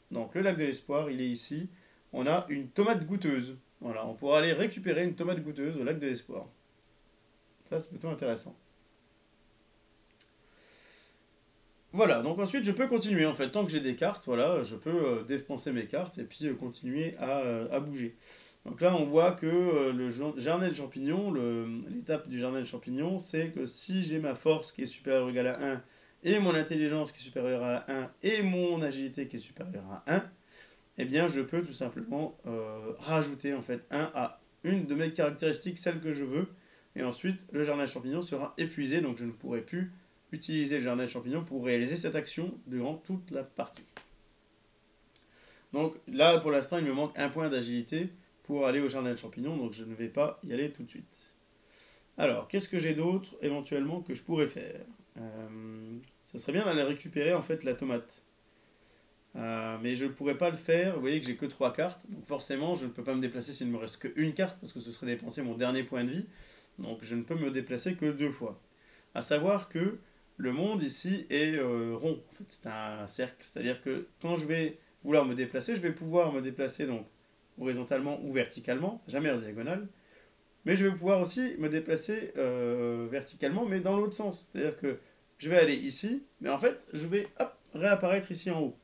Donc, le lac de l'espoir, il est ici. On a une tomate goûteuse. Voilà, on pourra aller récupérer une tomate goûteuse au lac de l'espoir. Ça, c'est plutôt intéressant. Voilà, donc ensuite je peux continuer en fait, tant que j'ai des cartes, voilà, je peux euh, dépenser mes cartes et puis euh, continuer à, euh, à bouger. Donc là on voit que euh, le jardin de champignons, l'étape du jardin de champignons, c'est que si j'ai ma force qui est supérieure ou égale à un, et mon intelligence qui est supérieure à un, et mon agilité qui est supérieure à un, eh bien je peux tout simplement euh, rajouter en fait un à une de mes caractéristiques, celle que je veux, et ensuite le jardin de champignons sera épuisé, donc je ne pourrai plus... utiliser le jardin de champignons pour réaliser cette action durant toute la partie. Donc là, pour l'instant, il me manque un point d'agilité pour aller au jardin de champignons, donc je ne vais pas y aller tout de suite. Alors, qu'est-ce que j'ai d'autre, éventuellement, que je pourrais faire euh, ce serait bien d'aller récupérer, en fait, la tomate. Euh, mais je ne pourrais pas le faire, vous voyez que j'ai que trois cartes, donc forcément, je ne peux pas me déplacer s'il ne me reste qu'une carte, parce que ce serait dépenser mon dernier point de vie, donc je ne peux me déplacer que deux fois. À savoir que le monde ici est euh, rond, en fait, c'est un cercle, c'est-à-dire que quand je vais vouloir me déplacer, je vais pouvoir me déplacer donc horizontalement ou verticalement, jamais en diagonale, mais je vais pouvoir aussi me déplacer euh, verticalement, mais dans l'autre sens, c'est-à-dire que je vais aller ici, mais en fait, je vais hop, réapparaître ici en haut.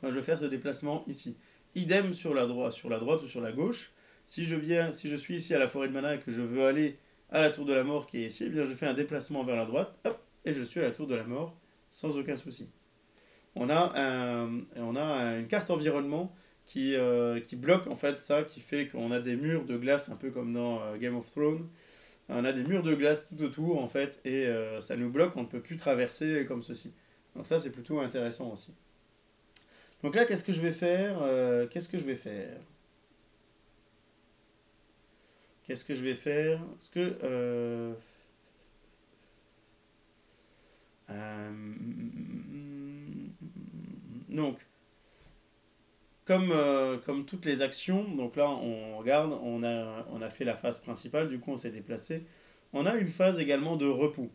quand je vais faire ce déplacement ici. Idem sur la droite, sur la droite ou sur la gauche. Si je viens, si je suis ici à la forêt de Mana et que je veux aller à la tour de la mort qui est ici, eh bien je fais un déplacement vers la droite, hop, et je suis à la tour de la mort sans aucun souci. On a, un, on a une carte environnement qui, euh, qui bloque en fait ça, qui fait qu'on a des murs de glace un peu comme dans euh, Game of Thrones. On a des murs de glace tout autour en fait, et euh, ça nous bloque, on ne peut plus traverser comme ceci. Donc ça c'est plutôt intéressant aussi. Donc là qu'est-ce que je vais faire euh, Qu'est-ce que je vais faire Qu'est-ce que je vais faire Est-ce que... Euh... Euh... Donc, comme, euh, comme toutes les actions, donc là on regarde, on a, on a fait la phase principale, du coup on s'est déplacé. On a une phase également de repos.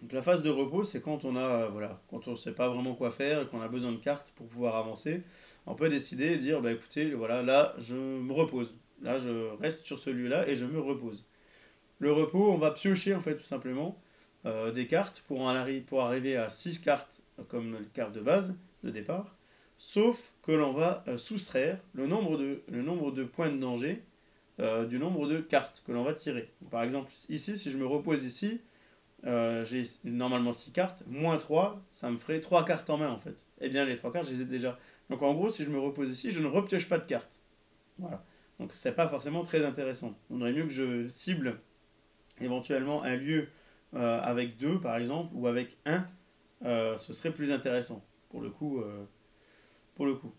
Donc la phase de repos, c'est quand on a, voilà, quand on ne sait pas vraiment quoi faire, qu'on a besoin de cartes pour pouvoir avancer, on peut décider et dire, bah écoutez, voilà, là je me repose. Là, je reste sur ce lieu-là et je me repose. Le repos, on va piocher, en fait, tout simplement, euh, des cartes pour, en arri pour arriver à six cartes, comme les cartes de base, de départ, sauf que l'on va euh, soustraire le nombre, de, le nombre de points de danger euh, du nombre de cartes que l'on va tirer. Donc, par exemple, ici, si je me repose ici, euh, j'ai normalement six cartes, moins trois, ça me ferait trois cartes en main, en fait. Eh bien, les trois cartes, je les ai déjà. Donc, en gros, si je me repose ici, je ne repioche pas de cartes. Voilà. Donc c'est pas forcément très intéressant. On aurait mieux que je cible éventuellement un lieu euh, avec deux par exemple, ou avec un, euh, ce serait plus intéressant pour le coup. Euh, pour le coup.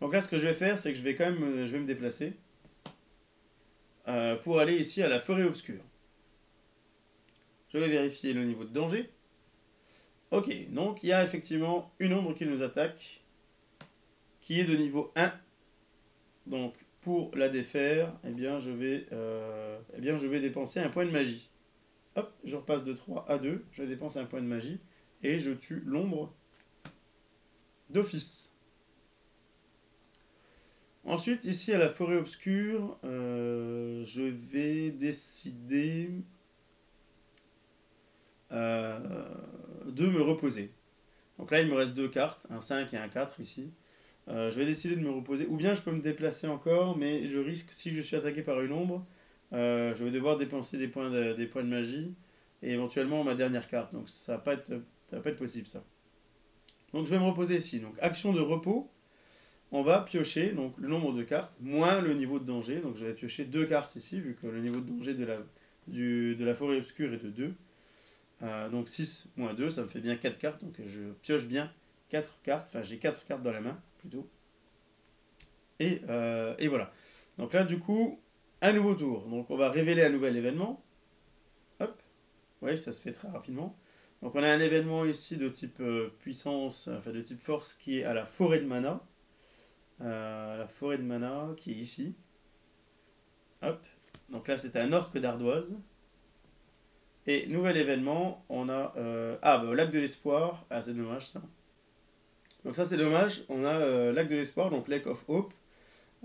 Donc là ce que je vais faire, c'est que je vais quand même euh, je vais me déplacer euh, pour aller ici à la forêt obscure. Je vais vérifier le niveau de danger. Ok, donc il y a effectivement une ombre qui nous attaque, qui est de niveau un. Donc pour la défaire, eh bien, je vais, euh, eh bien, je vais dépenser un point de magie. Hop, je repasse de trois à deux, je dépense un point de magie, et je tue l'ombre d'office. Ensuite, ici à la forêt obscure, euh, je vais décider euh, de me reposer. Donc là, il me reste deux cartes, un cinq et un quatre ici. Euh, je vais décider de me reposer, ou bien je peux me déplacer encore, mais je risque, si je suis attaqué par une ombre, euh, je vais devoir dépenser des points de, des points de magie, et éventuellement ma dernière carte, donc ça ne va pas être, ça va pas être possible ça. Donc je vais me reposer ici, donc action de repos, on va piocher donc, le nombre de cartes, moins le niveau de danger, donc je vais piocher deux cartes ici, vu que le niveau de danger de la, du, de la forêt obscure est de deux, euh, donc six moins deux, ça me fait bien quatre cartes, donc je pioche bien quatre cartes, enfin j'ai quatre cartes dans la main, plutôt. Et, euh, et voilà. Donc là, du coup, un nouveau tour. Donc on va révéler un nouvel événement. Hop. Oui, ça se fait très rapidement. Donc on a un événement ici de type euh, puissance, enfin de type force, qui est à la forêt de Mana. Euh, la forêt de Mana, qui est ici. Hop. Donc là, c'est un orque d'ardoise. Et nouvel événement, on a... Euh, ah, bah, lac de l'espoir. Ah, c'est dommage, ça. Donc ça c'est dommage, on a euh, Lac de l'Espoir, donc Lake of Hope.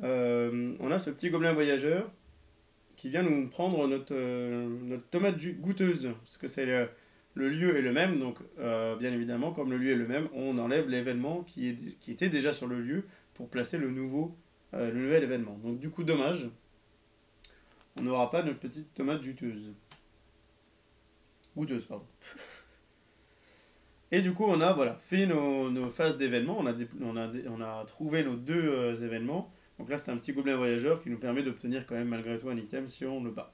Euh, on a ce petit gobelin voyageur qui vient nous prendre notre, euh, notre tomate goûteuse. Parce que c'est le, le lieu est le même, donc euh, bien évidemment, comme le lieu est le même, on enlève l'événement qui, qui était déjà sur le lieu pour placer le, nouveau, euh, le nouvel événement. Donc du coup, dommage, on n'aura pas notre petite tomate juteuse. Goûteuse, pardon. Et du coup, on a voilà, fait nos, nos phases d'événements, on a, on, a, on a trouvé nos deux euh, événements. Donc là, c'est un petit gobelin voyageur qui nous permet d'obtenir quand même malgré tout un item si on le bat.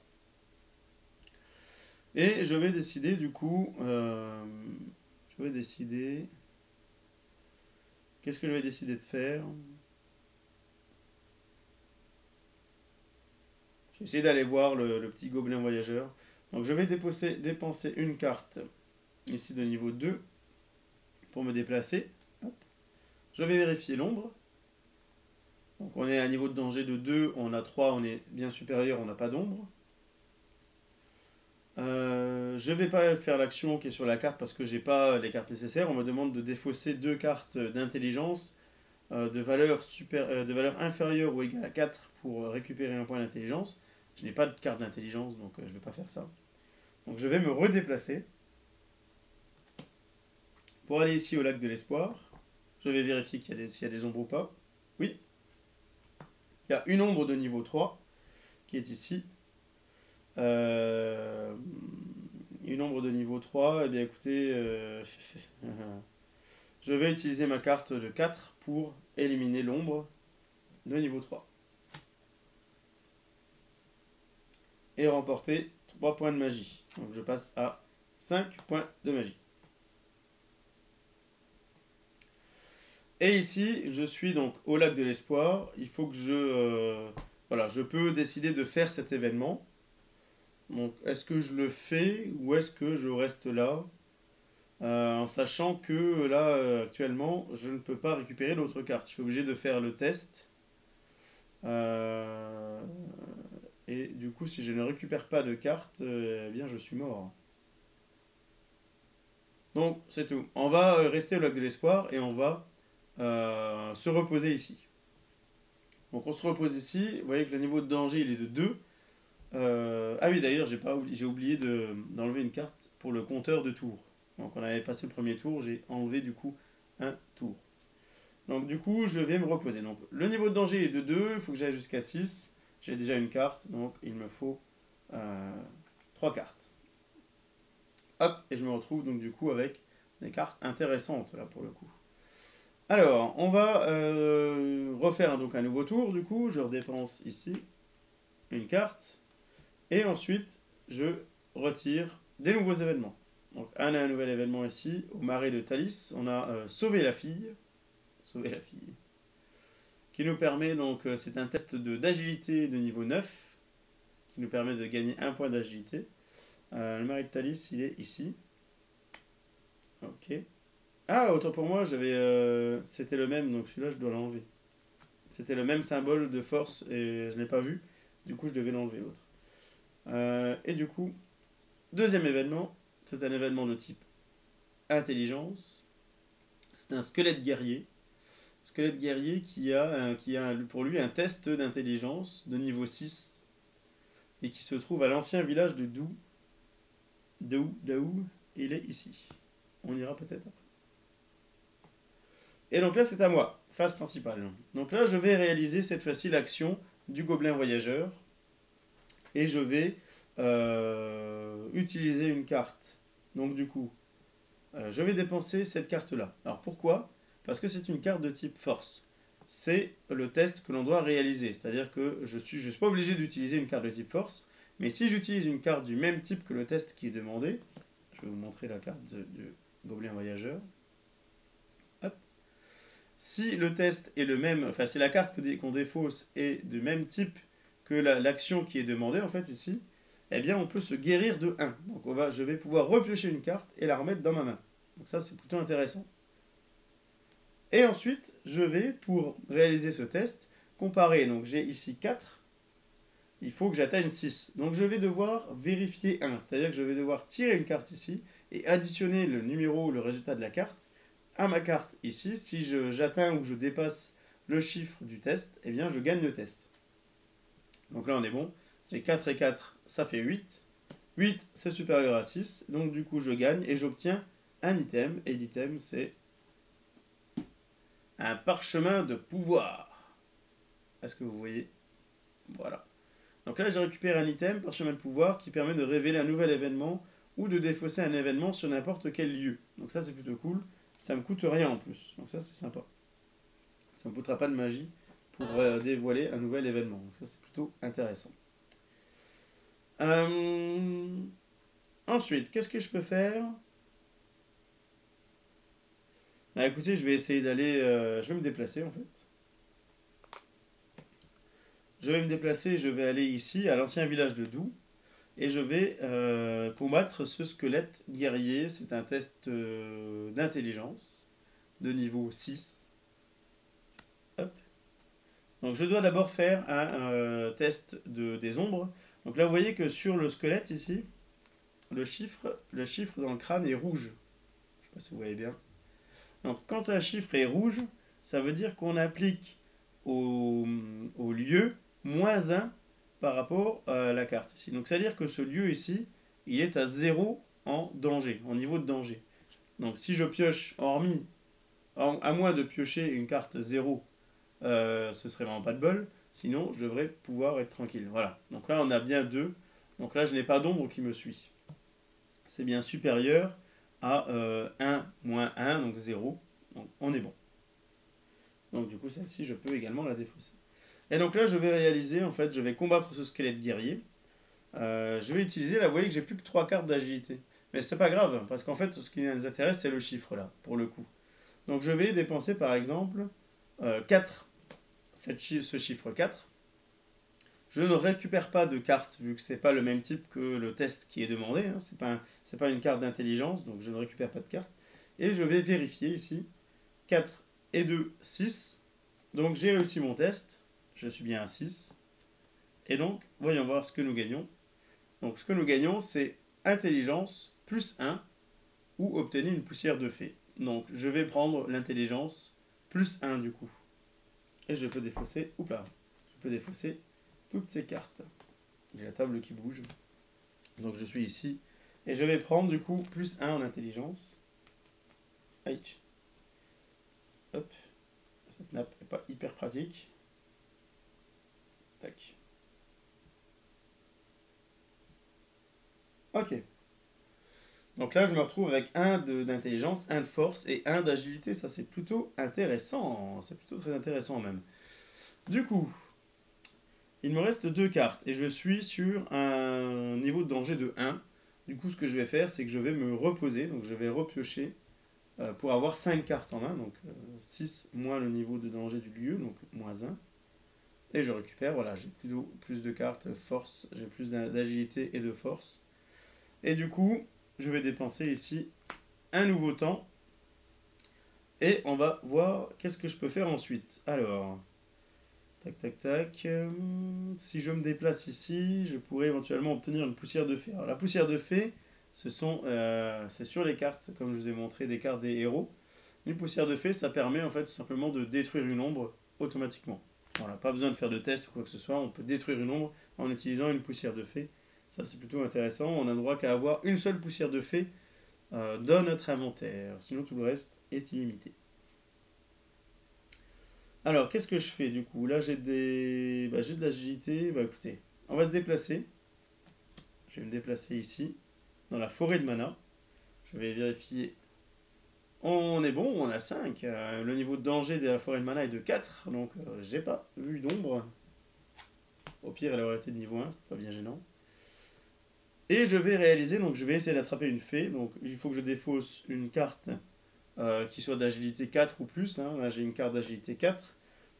Et je vais décider du coup... Euh, je vais décider... Qu'est-ce que je vais décider de faire? J'essaie d'aller voir le, le petit gobelin voyageur. Donc je vais dépenser, dépenser une carte ici de niveau deux. Pour me déplacer, hop. Je vais vérifier l'ombre. Donc on est à un niveau de danger de deux, on a trois, on est bien supérieur, on n'a pas d'ombre. Euh, je ne vais pas faire l'action qui est sur la carte parce que j'ai pas les cartes nécessaires. On me demande de défausser deux cartes d'intelligence euh, de, valeur super, euh, de valeur inférieure ou égale à quatre pour récupérer un point d'intelligence. Je n'ai pas de carte d'intelligence, donc euh, je ne vais pas faire ça. Donc je vais me redéplacer. Pour aller ici au lac de l'espoir, je Je vais vérifier qu'il y a des, s'il y a des ombres ou pas. Oui. Il y a une ombre de niveau trois qui est ici. Euh, une ombre de niveau trois. Eh bien, écoutez, euh, je vais utiliser ma carte de quatre pour éliminer l'ombre de niveau trois. Et remporter trois points de magie. Donc je passe à cinq points de magie. Et ici, je suis donc au lac de l'espoir. Il faut que je... Euh, voilà, je peux décider de faire cet événement. Donc, est-ce que je le fais ou est-ce que je reste là euh, en sachant que là, euh, actuellement, je ne peux pas récupérer l'autre carte. Je suis obligé de faire le test. Euh, et du coup, si je ne récupère pas de carte, euh, eh bien, je suis mort. Donc, c'est tout. On va rester au lac de l'espoir et on va... Euh, se reposer ici. Donc on se repose ici. Vous voyez que le niveau de danger il est de deux. Euh, ah oui d'ailleurs j'ai pas oublié, j'ai oublié de, d'enlever une carte pour le compteur de tours. Donc on avait passé le premier tour, j'ai enlevé du coup un tour. Donc du coup je vais me reposer. Donc le niveau de danger est de deux, il faut que j'aille jusqu'à six. J'ai déjà une carte, donc il me faut euh, trois cartes. Hop, et je me retrouve donc du coup avec des cartes intéressantes là pour le coup. Alors, on va euh, refaire donc un nouveau tour, du coup, je redépense ici une carte, et ensuite, je retire des nouveaux événements. Donc, on a un nouvel événement ici, au marais de Thalys, on a euh, Sauvé la fille, Sauvé la fille, qui nous permet, donc, euh, c'est un test de d'agilité de niveau neuf, qui nous permet de gagner un point d'agilité. Euh, le marais de Thalys, il est ici. Ok. Ah, autant pour moi, j'avais, euh, c'était le même, donc celui-là, je dois l'enlever. C'était le même symbole de force et je ne l'ai pas vu. Du coup, je devais l'enlever l'autre. Euh, et du coup, deuxième événement, c'est un événement de type intelligence. C'est un squelette guerrier. Squelette guerrier qui a, un, qui a pour lui un test d'intelligence de niveau six et qui se trouve à l'ancien village de Dou. Daou, Daou, il est ici. On ira peut-être après. Et donc là, c'est à moi, phase principale. Donc là, je vais réaliser cette fois-ci l'action du gobelin voyageur. Et je vais euh, utiliser une carte. Donc du coup, euh, je vais dépenser cette carte-là. Alors pourquoi? Parce que c'est une carte de type force. C'est le test que l'on doit réaliser. C'est-à-dire que je ne suis, je suis pas obligé d'utiliser une carte de type force. Mais si j'utilise une carte du même type que le test qui est demandé, je vais vous montrer la carte du gobelin voyageur. Si le test est le même, enfin si la carte qu'on défausse est du même type que la, l'action qui est demandée en fait ici, eh bien on peut se guérir de un. Donc on va, je vais pouvoir repiocher une carte et la remettre dans ma main. Donc ça c'est plutôt intéressant. Et ensuite je vais, pour réaliser ce test, comparer. Donc j'ai ici quatre, il faut que j'atteigne six. Donc je vais devoir vérifier un, c'est-à-dire que je vais devoir tirer une carte ici et additionner le numéro ou le résultat de la carte à ma carte ici. Si j'atteins ou je dépasse le chiffre du test, eh bien je gagne le test. Donc là on est bon, j'ai quatre et quatre, ça fait huit. huit c'est supérieur à six, donc du coup je gagne et j'obtiens un item, et l'item c'est un parchemin de pouvoir. Est-ce que vous voyez? Voilà. Donc là j'ai récupéré un item, parchemin de pouvoir, qui permet de révéler un nouvel événement ou de défausser un événement sur n'importe quel lieu. Donc ça c'est plutôt cool. Ça me coûte rien en plus, donc ça c'est sympa. Ça ne me coûtera pas de magie pour euh, dévoiler un nouvel événement, donc ça c'est plutôt intéressant. Euh... Ensuite, qu'est-ce que je peux faire? Bah écoutez, je vais essayer d'aller... Euh... Je vais me déplacer en fait. Je vais me déplacer, je vais aller ici, à l'ancien village de Dou. Et je vais euh, combattre ce squelette guerrier. C'est un test euh, d'intelligence de niveau six. Hop. Donc je dois d'abord faire un euh, test de, des ombres. Donc là vous voyez que sur le squelette ici, le chiffre, le chiffre dans le crâne est rouge. Je ne sais pas si vous voyez bien. Donc quand un chiffre est rouge, ça veut dire qu'on applique au, au lieu moins un par rapport à la carte ici. Donc c'est-à-dire que ce lieu ici, il est à zéro en danger, en niveau de danger. Donc si je pioche, hormis Alors, à moins de piocher une carte zéro, euh, ce serait vraiment pas de bol. Sinon, je devrais pouvoir être tranquille. Voilà. Donc là, on a bien deux. Donc là, je n'ai pas d'ombre qui me suit. C'est bien supérieur à euh, un moins un, donc zéro. Donc on est bon. Donc du coup, celle-ci, je peux également la défausser. Et donc là, je vais réaliser, en fait, je vais combattre ce squelette guerrier. Euh, je vais utiliser, là, vous voyez que j'ai plus que trois cartes d'agilité. Mais c'est pas grave, parce qu'en fait, ce qui nous intéresse, c'est le chiffre, là, pour le coup. Donc je vais dépenser, par exemple, euh, quatre, cette chi- ce chiffre quatre. Je ne récupère pas de carte, vu que ce n'est pas le même type que le test qui est demandé. Hein. Ce n'est pas, un, pas une carte d'intelligence, donc je ne récupère pas de carte. Et je vais vérifier ici, quatre et deux, six. Donc j'ai réussi mon test, je suis bien à six. Et donc, voyons voir ce que nous gagnons. Donc ce que nous gagnons, c'est intelligence plus un, ou obtenir une poussière de fée. Donc je vais prendre l'intelligence plus un du coup. Et je peux défausser, oups là, je peux défausser toutes ces cartes. J'ai la table qui bouge. Donc je suis ici. Et je vais prendre du coup plus un en intelligence. Aïe. Hop. Cette nappe n'est pas hyper pratique. Tac. Ok. Donc là, je me retrouve avec un d'intelligence, un de force et un d'agilité. Ça, c'est plutôt intéressant. C'est plutôt très intéressant même. Du coup, il me reste deux cartes et je suis sur un niveau de danger de un. Du coup, ce que je vais faire, c'est que je vais me reposer. Donc, je vais repiocher euh, pour avoir cinq cartes en main. Donc, euh, six moins le niveau de danger du lieu, donc moins un. Et je récupère. Voilà, j'ai plutôt plus de cartes force. J'ai plus d'agilité et de force. Et du coup, je vais dépenser ici un nouveau temps. Et on va voir qu'est-ce que je peux faire ensuite. Alors, tac, tac, tac. Si je me déplace ici, je pourrais éventuellement obtenir une poussière de fée. Alors, la poussière de fée, ce sont, euh, c'est sur les cartes, comme je vous ai montré, des cartes des héros. Une poussière de fée, ça permet en fait tout simplement de détruire une ombre automatiquement. Voilà, pas besoin de faire de test ou quoi que ce soit. On peut détruire une ombre en utilisant une poussière de fée. Ça, c'est plutôt intéressant. On a le droit qu'à avoir une seule poussière de fée euh, dans notre inventaire. Sinon, tout le reste est illimité. Alors, qu'est-ce que je fais du coup? Là, j'ai des... bah, j'ai de l'agilité. Bah, écoutez, on va se déplacer. Je vais me déplacer ici, dans la forêt de mana. Je vais vérifier. On est bon, on a cinq. Euh, le niveau de danger de la forêt de mana est de quatre. Donc, euh, j'ai pas vu d'ombre. Au pire, elle aurait été de niveau un. C'est pas bien gênant. Et je vais réaliser, donc je vais essayer d'attraper une fée. Donc il faut que je défausse une carte euh, qui soit d'agilité quatre ou plus. Hein. Là j'ai une carte d'agilité quatre.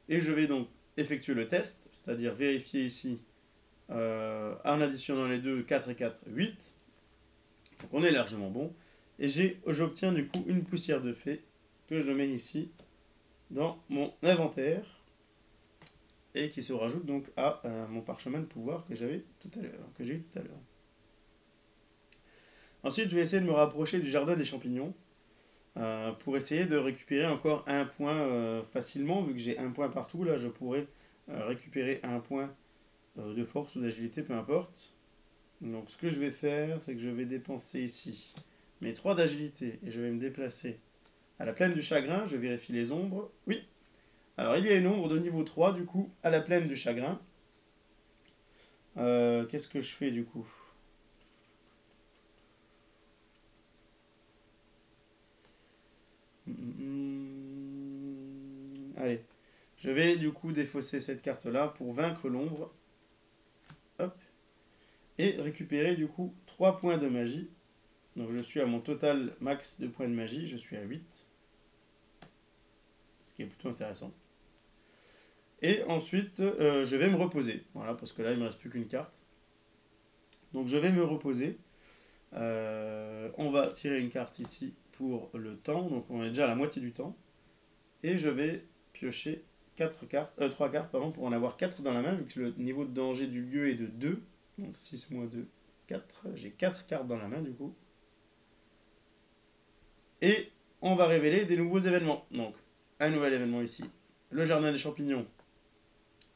Et je vais donc effectuer le test, c'est-à-dire vérifier ici, euh, en additionnant les deux, quatre et quatre, huit. Donc on est largement bon. Et j'obtiens du coup une poussière de fée que je mets ici dans mon inventaire. Et qui se rajoute donc à euh, mon parchemin de pouvoir que j'avais tout à l'heure, que j'ai eu tout à l'heure. Ensuite, je vais essayer de me rapprocher du jardin des champignons euh, pour essayer de récupérer encore un point euh, facilement. Vu que j'ai un point partout, là, je pourrais euh, récupérer un point euh, de force ou d'agilité, peu importe. Donc, ce que je vais faire, c'est que je vais dépenser ici mes trois d'agilité et je vais me déplacer à la plaine du chagrin. Je vérifie les ombres. Oui. Alors, il y a une ombre de niveau trois, du coup, à la plaine du chagrin. Euh, qu'est-ce que je fais, du coup ? Allez, je vais du coup défausser cette carte-là pour vaincre l'ombre. Hop. Et récupérer du coup trois points de magie. Donc je suis à mon total max de points de magie, je suis à huit. Ce qui est plutôt intéressant. Et ensuite, euh, je vais me reposer. Voilà, parce que là, il ne me reste plus qu'une carte. Donc je vais me reposer. Euh, on va tirer une carte ici pour le temps. Donc on est déjà à la moitié du temps. Et je vais piocher quatre cartes, euh, trois cartes pardon, pour en avoir quatre dans la main, vu que le niveau de danger du lieu est de deux. Donc six moins deux, quatre. J'ai quatre cartes dans la main, du coup. Et on va révéler des nouveaux événements. Donc, un nouvel événement ici. Le jardin des champignons.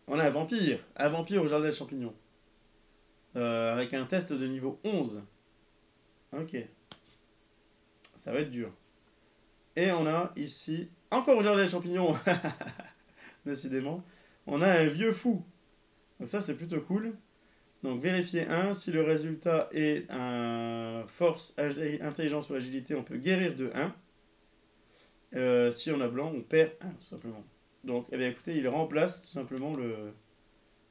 On a un vampire. Un vampire au jardin des champignons. Euh, avec un test de niveau onze. Ok. Ça va être dur. Et on a ici, encore au jardin des champignons, décidément, on a un vieux fou. Donc ça, c'est plutôt cool. Donc vérifier un, si le résultat est un force, intelligence ou agilité, on peut guérir de un. Euh, si on a blanc, on perd un, tout simplement. Donc, eh bien, écoutez, il remplace tout simplement le,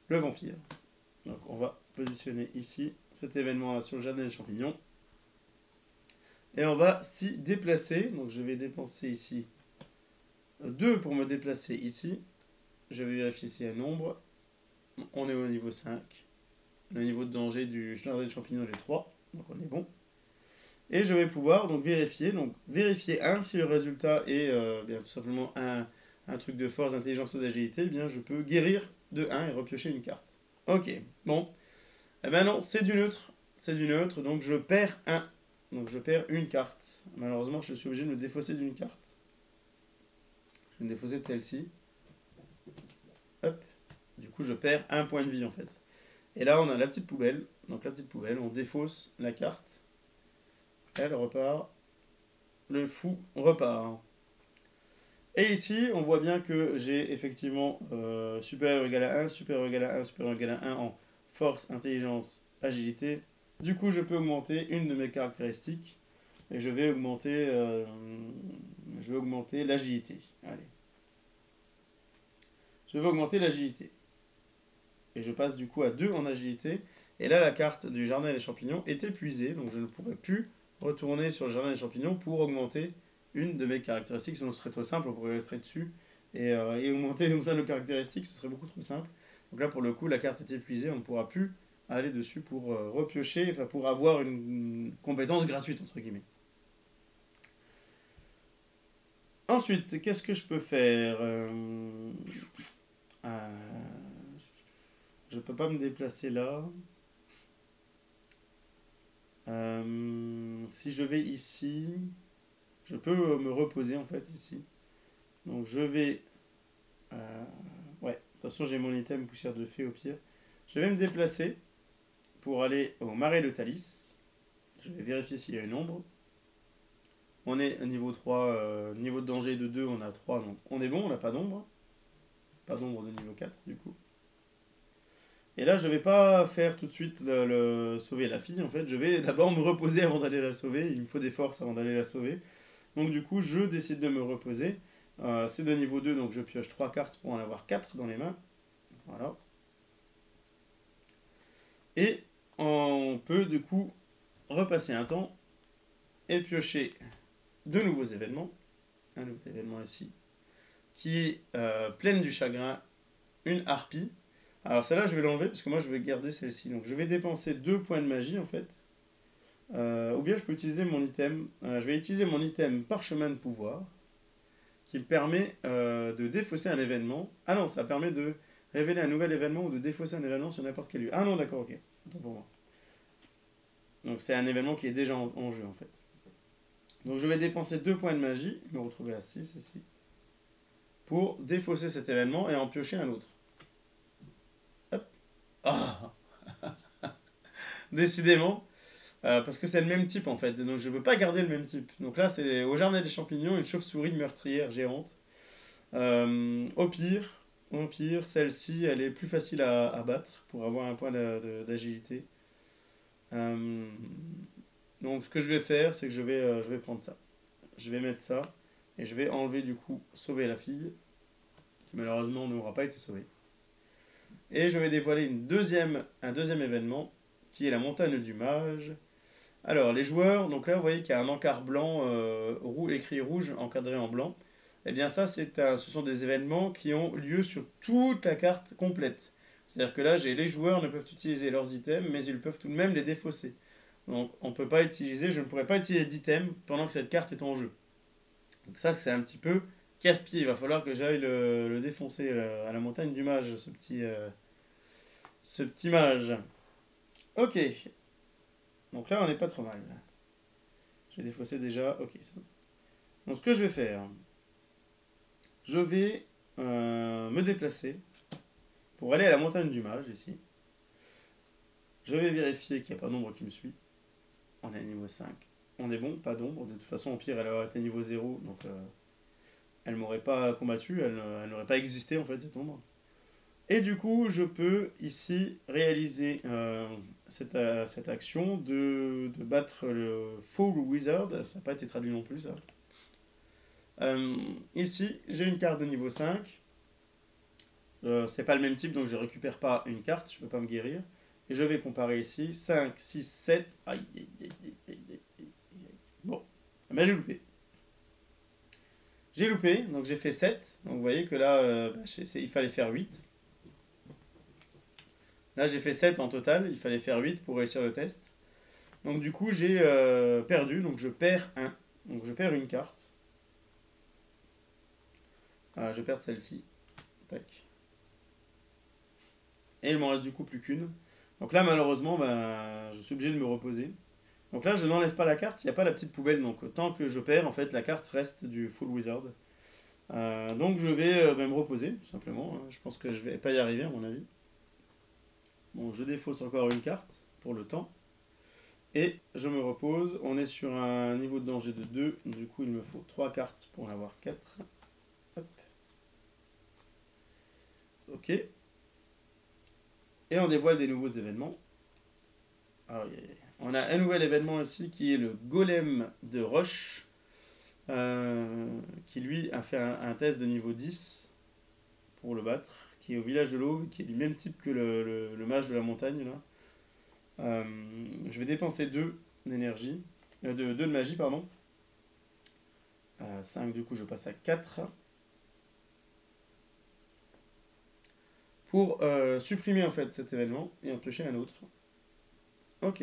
le vampire. Donc on va positionner ici cet événement sur le jardin des champignons. Et on va s'y déplacer. Donc je vais dépenser ici deux pour me déplacer ici. Je vais vérifier s'il y a un nombre. On est au niveau cinq. Le niveau de danger du jardin des champignons est trois. Donc on est bon. Et je vais pouvoir donc vérifier. Donc vérifier un si le résultat est euh, bien, tout simplement un, un truc de force, d'intelligence ou d'agilité. Eh bien je peux guérir de un et repiocher une carte. Ok, bon. Eh ben non, c'est du neutre. C'est du neutre. Donc je perds un. Donc je perds une carte. Malheureusement, je suis obligé de me défausser d'une carte. Je vais me défausser de celle-ci. Hop. Du coup, je perds un point de vie, en fait. Et là, on a la petite poubelle. Donc la petite poubelle, on défausse la carte. Elle repart. Le fou repart. Et ici, on voit bien que j'ai effectivement euh, supérieur égal à un, supérieur égal à un, supérieur égal à un en force, intelligence, agilité. Du coup, je peux augmenter une de mes caractéristiques et je vais augmenter, euh, je vais augmenter l'agilité. Allez, je vais augmenter l'agilité et je passe du coup à deux en agilité. Et là, la carte du jardin des champignons est épuisée, donc je ne pourrai plus retourner sur le jardin des champignons pour augmenter une de mes caractéristiques. Sinon, ce serait trop simple, on pourrait rester dessus et, euh, et augmenter comme ça nos caractéristiques, ce serait beaucoup trop simple. Donc là, pour le coup, la carte est épuisée, on ne pourra plus aller dessus pour euh, repiocher, enfin pour avoir une, une compétence gratuite, entre guillemets. Ensuite, qu'est-ce que je peux faire euh, euh, je ne peux pas me déplacer là. Euh, si je vais ici, je peux me reposer, en fait, ici. Donc je vais... Euh, ouais, de toute façon, j'ai mon item poussière de fée, au pire. Je vais me déplacer pour aller au marais de Thalys. Je vais vérifier s'il y a une ombre. On est à niveau trois, euh, niveau de danger de deux, on a trois, donc on est bon, on n'a pas d'ombre. Pas d'ombre de niveau quatre, du coup. Et là, je ne vais pas faire tout de suite le, le sauver la fille, en fait. Je vais d'abord me reposer avant d'aller la sauver. Il me faut des forces avant d'aller la sauver. Donc du coup, je décide de me reposer. Euh, c'est de niveau deux, donc je pioche trois cartes pour en avoir quatre dans les mains. Voilà. Et on peut du coup repasser un temps et piocher de nouveaux événements. Un nouvel événement ici, qui est euh, pleine du chagrin, une harpie. Alors celle-là, je vais l'enlever parce que moi, je vais garder celle-ci. Donc je vais dépenser deux points de magie, en fait. Euh, ou bien je peux utiliser mon item. Euh, je vais utiliser mon item parchemin de pouvoir, qui permet euh, de défausser un événement. Ah non, ça permet de... révéler un nouvel événement ou de défausser un événement sur n'importe quel lieu. Ah non, d'accord, ok. Attends pour moi. Donc c'est un événement qui est déjà en, en jeu, en fait. Donc je vais dépenser deux points de magie, me retrouver à six ici, pour défausser cet événement et en piocher un autre. Hop. Oh. Décidément, euh, parce que c'est le même type, en fait. Donc je ne veux pas garder le même type. Donc là, c'est au jardin des champignons, une chauve-souris meurtrière géante. Euh, au pire... Au pire, celle-ci, elle est plus facile à, à battre pour avoir un point d'agilité. Euh, donc, ce que je vais faire, c'est que je vais, euh, je vais prendre ça. Je vais mettre ça et je vais enlever, du coup, sauver la fille, qui malheureusement n'aura pas été sauvée. Et je vais dévoiler une deuxième, un deuxième événement, qui est la montagne du mage. Alors, les joueurs, donc là, vous voyez qu'il y a un encart blanc, euh, roux, écrit rouge, encadré en blanc. Eh bien ça, c'est un, ce sont des événements qui ont lieu sur toute la carte complète. C'est-à-dire que là, j'ai les joueurs ne peuvent utiliser leurs items, mais ils peuvent tout de même les défausser. Donc on peut pas utiliser, je ne pourrais pas utiliser d'items pendant que cette carte est en jeu. Donc ça, c'est un petit peu casse-pied. Il va falloir que j'aille le, le défoncer à la montagne du mage, ce petit, euh, ce petit mage. Ok. Donc là, on n'est pas trop mal. J'ai défaussé déjà. Ok. Donc ce que je vais faire... Je vais euh, me déplacer pour aller à la montagne du mage, ici. Je vais vérifier qu'il n'y a pas d'ombre qui me suit. On est à niveau cinq. on est bon, pas d'ombre. De toute façon, au pire, elle aurait été niveau zéro, donc euh, elle m'aurait pas combattu, elle, elle n'aurait pas existé en fait, cette ombre. Et du coup, je peux ici réaliser euh, cette, euh, cette action de, de battre le Fool Wizard. Ça n'a pas été traduit non plus, ça. Euh, ici, j'ai une carte de niveau cinq. Euh, c'est pas le même type, donc je ne récupère pas une carte, je ne peux pas me guérir. Et je vais comparer ici, cinq, six, sept. Aïe, aïe, aïe, aïe, aïe, aïe, aïe. Bon, ah ben, j'ai loupé. J'ai loupé, donc j'ai fait sept. Donc vous voyez que là, euh, bah, il fallait faire huit. Là, j'ai fait sept en total, il fallait faire huit pour réussir le test. Donc du coup, j'ai euh, perdu, donc je perds un. Donc je perds une carte. Ah, je perds celle-ci. Tac. Et il m'en reste du coup plus qu'une. Donc là, malheureusement, bah, je suis obligé de me reposer. Donc là, je n'enlève pas la carte, il n'y a pas la petite poubelle. Donc tant que je perds, en fait, la carte reste du Full Wizard. Euh, donc je vais euh, bah, me reposer, tout simplement. Hein. Je pense que je ne vais pas y arriver, à mon avis. Bon, je défausse encore une carte pour le temps. Et je me repose. On est sur un niveau de danger de deux. Du coup, il me faut trois cartes pour en avoir quatre. Hop. Ok. Et on dévoile des nouveaux événements. Alors, on a un nouvel événement ici qui est le Golem de Roche. Euh, qui lui a fait un, un test de niveau dix pour le battre. Qui est au village de l'Aube, qui est du même type que le, le, le mage de la montagne. Là. Euh, je vais dépenser deux d'énergie, euh, deux, deux de magie, pardon. Euh, cinq, du coup, je passe à quatre. Pour euh, supprimer, en fait, cet événement et empêcher un autre. Ok.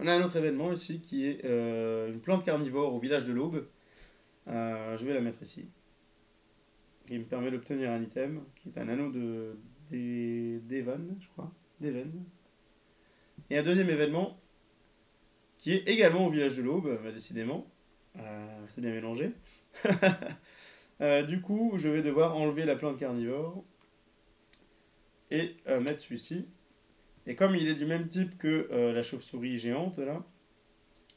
On a un autre événement ici, qui est euh, une plante carnivore au village de l'Aube. Euh, je vais la mettre ici. Qui me permet d'obtenir un item, qui est un anneau de d'Evan, je crois. D'Evan. Et un deuxième événement, qui est également au village de l'Aube, bah, décidément. Euh, c'est bien mélangé. euh, du coup, je vais devoir enlever la plante carnivore et euh, mettre celui-ci. Et comme il est du même type que euh, la chauve-souris géante, là,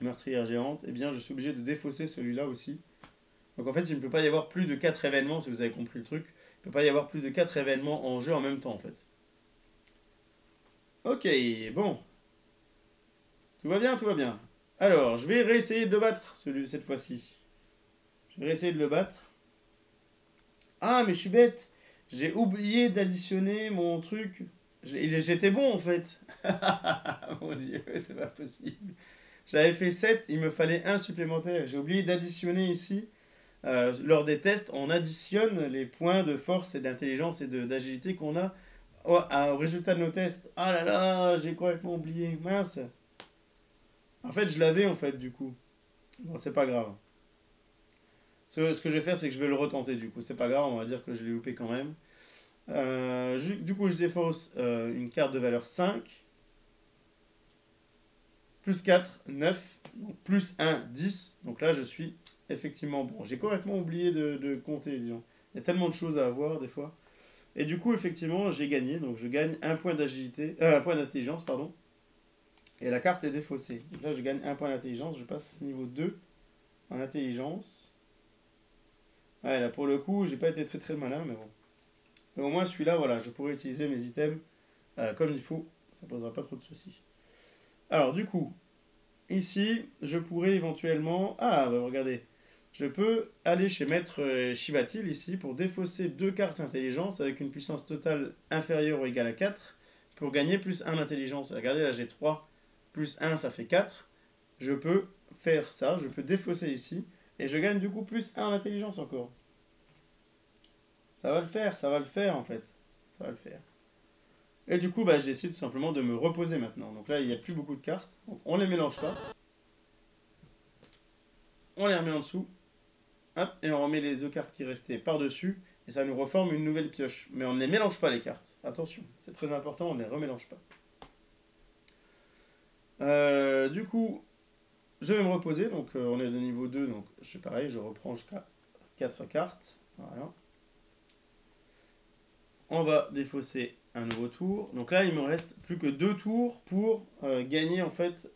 meurtrière géante, eh bien, je suis obligé de défausser celui-là aussi. Donc en fait, il ne peut pas y avoir plus de quatre événements, si vous avez compris le truc. Il ne peut pas y avoir plus de quatre événements en jeu en même temps, en fait. Ok, bon. Tout va bien, tout va bien. Alors, je vais réessayer de le battre, celui, cette fois-ci. Je vais réessayer de le battre. Ah, mais je suis bête. J'ai oublié d'additionner mon truc. J'étais bon, en fait. Mon Dieu, c'est pas possible. J'avais fait sept, il me fallait un supplémentaire. J'ai oublié d'additionner ici. Euh, lors des tests, on additionne les points de force et d'intelligence et d'agilité qu'on a au, à, au résultat de nos tests. Ah là là, j'ai complètement oublié. Mince. En fait, je l'avais, en fait, du coup. Bon, c'est pas grave. Ce, ce que je vais faire, c'est que je vais le retenter, du coup. C'est pas grave, on va dire que je l'ai loupé quand même. Euh, je, du coup, je défausse euh, une carte de valeur cinq. Plus quatre, neuf. Donc plus un, dix. Donc là, je suis... Effectivement, bon, j'ai complètement oublié de, de compter, disons. Il y a tellement de choses à avoir, des fois. Et du coup, effectivement, j'ai gagné. Donc, je gagne un point d'agilité, euh, un point d'intelligence, pardon. Et la carte est défaussée. Donc là, je gagne un point d'intelligence. Je passe niveau deux en intelligence. Ouais, là, pour le coup, j'ai pas été très, très malin, mais bon. Mais au moins, celui-là, voilà, je pourrais utiliser mes items euh, comme il faut. Ça posera pas trop de soucis. Alors, du coup, ici, je pourrais éventuellement... Ah, bah, regardez. Je peux aller chez Maître Shivatil ici pour défausser deux cartes intelligence avec une puissance totale inférieure ou égale à quatre pour gagner plus un intelligence. Regardez, là j'ai trois, plus un ça fait quatre. Je peux faire ça, je peux défausser ici et je gagne du coup plus un intelligence encore. Ça va le faire, ça va le faire en fait. Ça va le faire. Et du coup, bah, je décide tout simplement de me reposer maintenant. Donc là, il n'y a plus beaucoup de cartes. Donc, on ne les mélange pas. On les remet en dessous. Hop, et on remet les deux cartes qui restaient par-dessus, et ça nous reforme une nouvelle pioche. Mais on ne les mélange pas les cartes, attention, c'est très important, on ne les remélange pas. Euh, du coup, je vais me reposer, donc euh, on est de niveau deux, donc je fais pareil, je reprends jusqu'à quatre cartes. Voilà. On va défausser un nouveau tour. Donc là, il me reste plus que deux tours pour euh, gagner en fait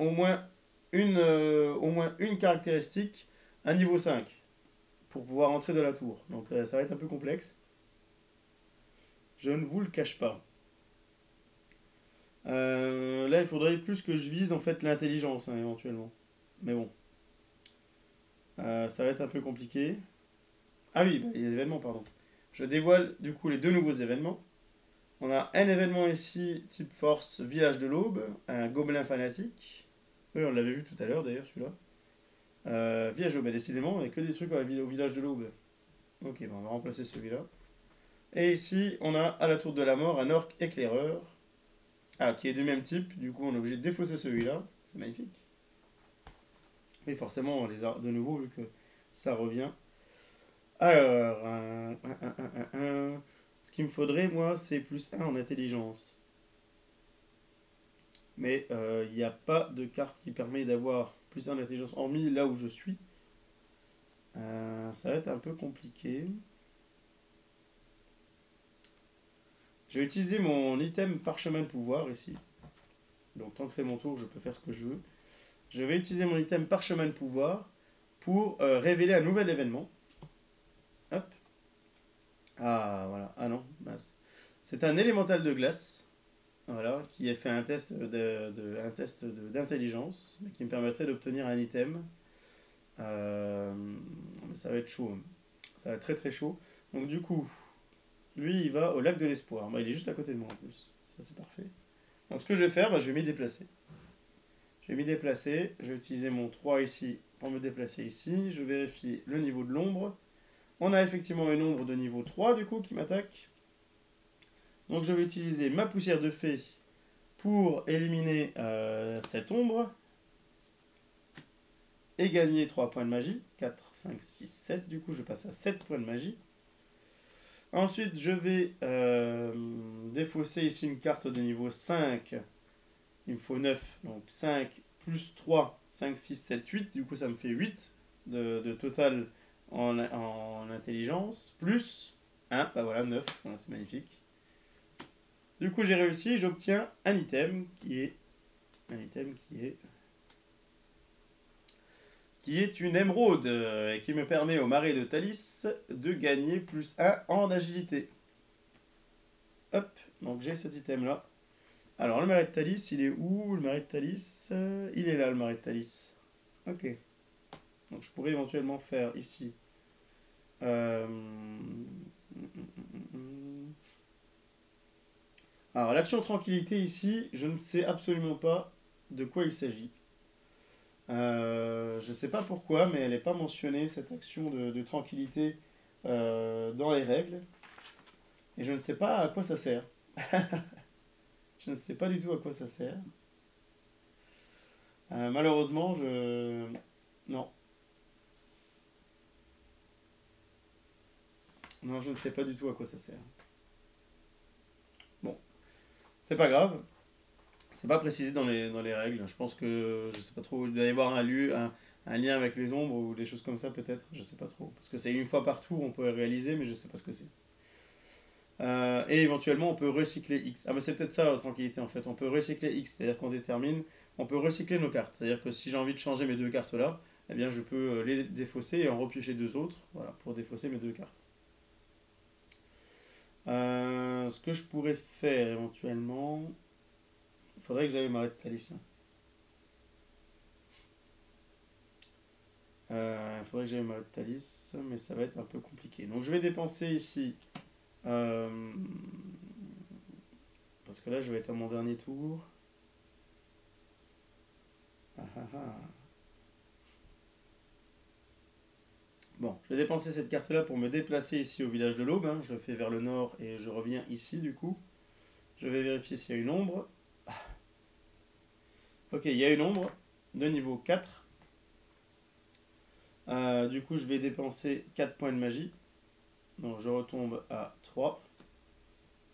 au moins une, euh, au moins une caractéristique à niveau cinq pour pouvoir entrer de la tour. Donc euh, ça va être un peu complexe. Je ne vous le cache pas. Euh, là, il faudrait plus que je vise en fait l'intelligence, hein, éventuellement. Mais bon. Euh, ça va être un peu compliqué. Ah oui, bah, les événements, pardon. Je dévoile du coup les deux nouveaux événements. On a un événement ici, type force, village de l'aube, un gobelin fanatique. Oui, on l'avait vu tout à l'heure d'ailleurs, celui-là. Euh, village de l'aube, bah, décidément, il n'y a que des trucs au village de l'aube. Ok, bah, on va remplacer celui-là. Et ici, on a à la tour de la mort un orc éclaireur. Ah, qui est du même type, du coup on est obligé de défausser celui-là. C'est magnifique. Mais forcément, on les a de nouveau vu que ça revient. Alors, euh, un, un, un, un, un. ce qu'il me faudrait, moi, c'est plus un en intelligence. Mais il euh, n'y a pas de carte qui permet d'avoir plus un en intelligence, hormis là où je suis. Euh, ça va être un peu compliqué. Je vais utiliser mon item parchemin de pouvoir ici. Donc tant que c'est mon tour, je peux faire ce que je veux. Je vais utiliser mon item parchemin de pouvoir pour euh, révéler un nouvel événement. Hop. Ah voilà. Ah non, mince. C'est un élémental de glace. Voilà, qui a fait un test de, de, un test d'intelligence qui me permettrait d'obtenir un item. Euh, ça va être chaud. Ça va être très très chaud. Donc du coup. Lui, il va au lac de l'espoir. Bah, il est juste à côté de moi en plus. Ça, c'est parfait. Donc, ce que je vais faire, bah, je vais m'y déplacer. Je vais m'y déplacer. Je vais utiliser mon trois ici pour me déplacer ici. Je vérifie le niveau de l'ombre. On a effectivement une ombre de niveau trois, du coup, qui m'attaque. Donc, je vais utiliser ma poussière de fée pour éliminer euh, cette ombre. Et gagner trois points de magie. quatre, cinq, six, sept. Du coup, je passe à sept points de magie. Ensuite, je vais euh, défausser ici une carte de niveau cinq. Il me faut neuf. Donc cinq plus trois, cinq, six, sept, huit. Du coup, ça me fait huit de, de total en, en intelligence. Plus un, bah voilà, neuf. Voilà, c'est magnifique. Du coup, j'ai réussi. J'obtiens un item qui est... Un item qui est... qui est une émeraude et qui me permet au marais de Thalys de gagner plus un en agilité. Hop, donc j'ai cet item là. Alors le marais de Thalys, il est où le marais de Thalys? Il est là le marais de Thalys. Ok. Donc je pourrais éventuellement faire ici. Euh... Alors l'action tranquillité ici, je ne sais absolument pas de quoi il s'agit. Euh, je ne sais pas pourquoi, mais elle n'est pas mentionnée, cette action de, de tranquillité euh, dans les règles. Et je ne sais pas à quoi ça sert. Je ne sais pas du tout à quoi ça sert. Euh, malheureusement, je... Non. Non, je ne sais pas du tout à quoi ça sert. Bon. C'est pas grave. C'est pas précisé dans les, dans les règles. Je pense que, je sais pas trop, il doit y avoir un, lieu, un, un lien avec les ombres ou des choses comme ça peut-être. Je sais pas trop. Parce que c'est une fois par tour, on peut réaliser, mais je sais pas ce que c'est. Euh, et éventuellement, on peut recycler X. Ah, mais c'est peut-être ça, tranquillité en fait. On peut recycler X, c'est-à-dire qu'on détermine, on peut recycler nos cartes. C'est-à-dire que si j'ai envie de changer mes deux cartes là, eh bien je peux les défausser et en repiocher deux autres, voilà, pour défausser mes deux cartes. Euh, ce que je pourrais faire éventuellement... Il faudrait que j'aille m'arrêter de Thalys. Euh, il faudrait que j'aille m'arrêter de Thalys, mais ça va être un peu compliqué. Donc je vais dépenser ici. Euh, parce que là, je vais être à mon dernier tour. Ah, ah, ah. Bon, je vais dépenser cette carte-là pour me déplacer ici au village de l'aube. Hein. Je fais vers le nord et je reviens ici du coup. Je vais vérifier s'il y a une ombre. Ok, il y a une ombre de niveau quatre. Euh, du coup, je vais dépenser quatre points de magie. Donc, je retombe à trois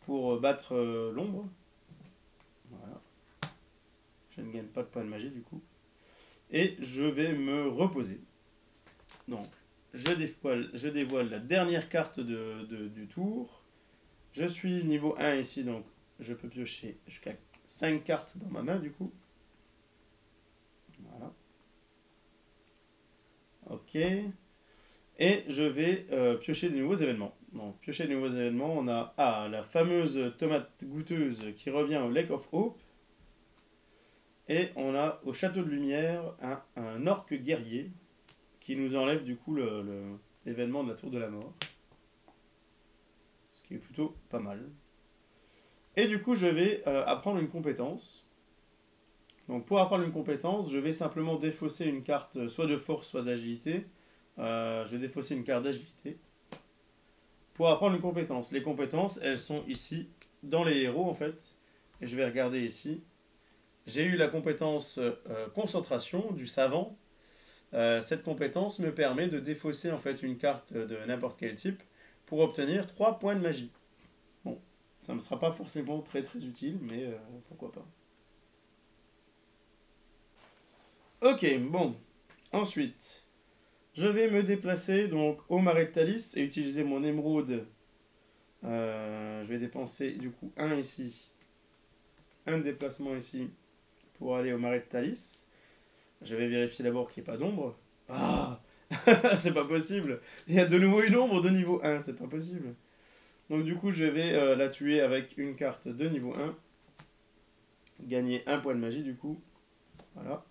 pour battre euh, l'ombre. Voilà. Je ne gagne pas de points de magie, du coup. Et je vais me reposer. Donc, je dévoile, je dévoile la dernière carte de, de, du tour. Je suis niveau un ici, donc je peux piocher jusqu'à cinq cartes dans ma main, du coup. Voilà, Ok. Et je vais euh, piocher des nouveaux événements. Donc, piocher des nouveaux événements, on a ah, la fameuse tomate goûteuse qui revient au Lake of Hope. Et on a au Château de Lumière un, un orque guerrier qui nous enlève du coup l'événement de la Tour de la Mort. Ce qui est plutôt pas mal. Et du coup, je vais euh, apprendre une compétence. Donc pour apprendre une compétence, je vais simplement défausser une carte soit de force, soit d'agilité. Euh, je vais défausser une carte d'agilité. Pour apprendre une compétence. Les compétences, elles sont ici, dans les héros en fait. Et je vais regarder ici. J'ai eu la compétence euh, concentration du savant. Euh, cette compétence me permet de défausser en fait une carte de n'importe quel type pour obtenir trois points de magie. Bon, ça ne me sera pas forcément très très utile, mais euh, pourquoi pas. Ok, bon, ensuite, je vais me déplacer donc au marais de Thalys et utiliser mon émeraude. Euh, je vais dépenser du coup un ici, un de déplacement ici, pour aller au marais de Thalys. Je vais vérifier d'abord qu'il n'y ait pas d'ombre. Ah, c'est pas possible. Il y a de nouveau une ombre de niveau un, c'est pas possible. Donc du coup, je vais euh, la tuer avec une carte de niveau un. Gagner un point de magie du coup, voilà.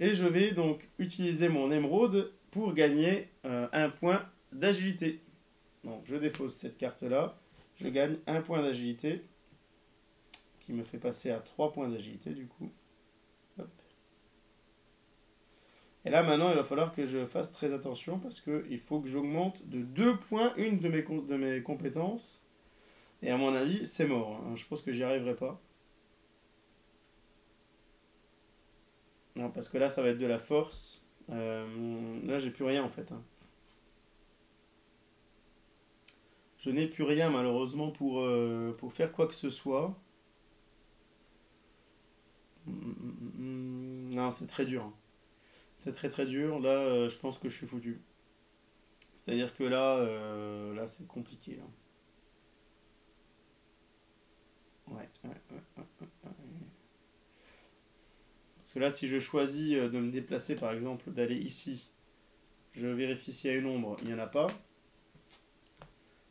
Et je vais donc utiliser mon émeraude pour gagner euh, un point d'agilité. Donc je défausse cette carte-là. Je gagne un point d'agilité. Qui me fait passer à trois points d'agilité du coup. Hop. Et là maintenant il va falloir que je fasse très attention. Parce qu'il faut que j'augmente de deux points une de mes, de mes compétences. Et à mon avis c'est mort. Hein. Je pense que j'y arriverai pas. Non, parce que là, ça va être de la force. Euh, là, j'ai plus rien, en fait. Hein. Je n'ai plus rien, malheureusement, pour, euh, pour faire quoi que ce soit. Non, c'est très dur. Hein. C'est très, très dur. Là, euh, je pense que je suis foutu. C'est-à-dire que là, euh, là c'est compliqué. Hein. Ouais, ouais, ouais, ouais, ouais. Parce que là, si je choisis de me déplacer, par exemple, d'aller ici, je vérifie s'il y a une ombre, il n'y en a pas.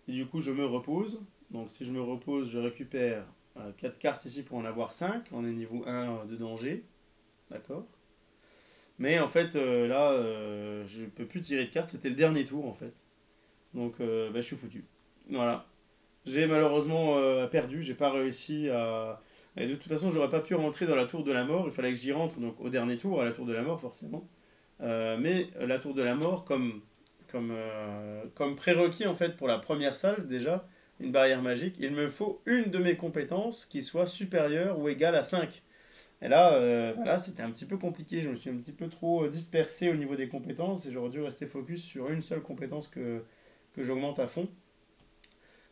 Et du coup, je me repose. Donc, si je me repose, je récupère euh, quatre cartes ici pour en avoir cinq. On est niveau un de danger. D'accord. Mais en fait, euh, là, euh, je ne peux plus tirer de cartes. C'était le dernier tour, en fait. Donc, euh, bah, je suis foutu. Voilà. J'ai malheureusement euh, perdu. J'ai pas réussi à... Et de toute façon, j'aurais pas pu rentrer dans la Tour de la Mort. Il fallait que j'y rentre donc au dernier tour, à la Tour de la Mort, forcément. Euh, mais la Tour de la Mort, comme, comme, euh, comme prérequis, en fait, pour la première salle, déjà, une barrière magique, il me faut une de mes compétences qui soit supérieure ou égale à cinq. Et là, euh, voilà, c'était un petit peu compliqué. Je me suis un petit peu trop dispersé au niveau des compétences et j'aurais dû rester focus sur une seule compétence que, que j'augmente à fond.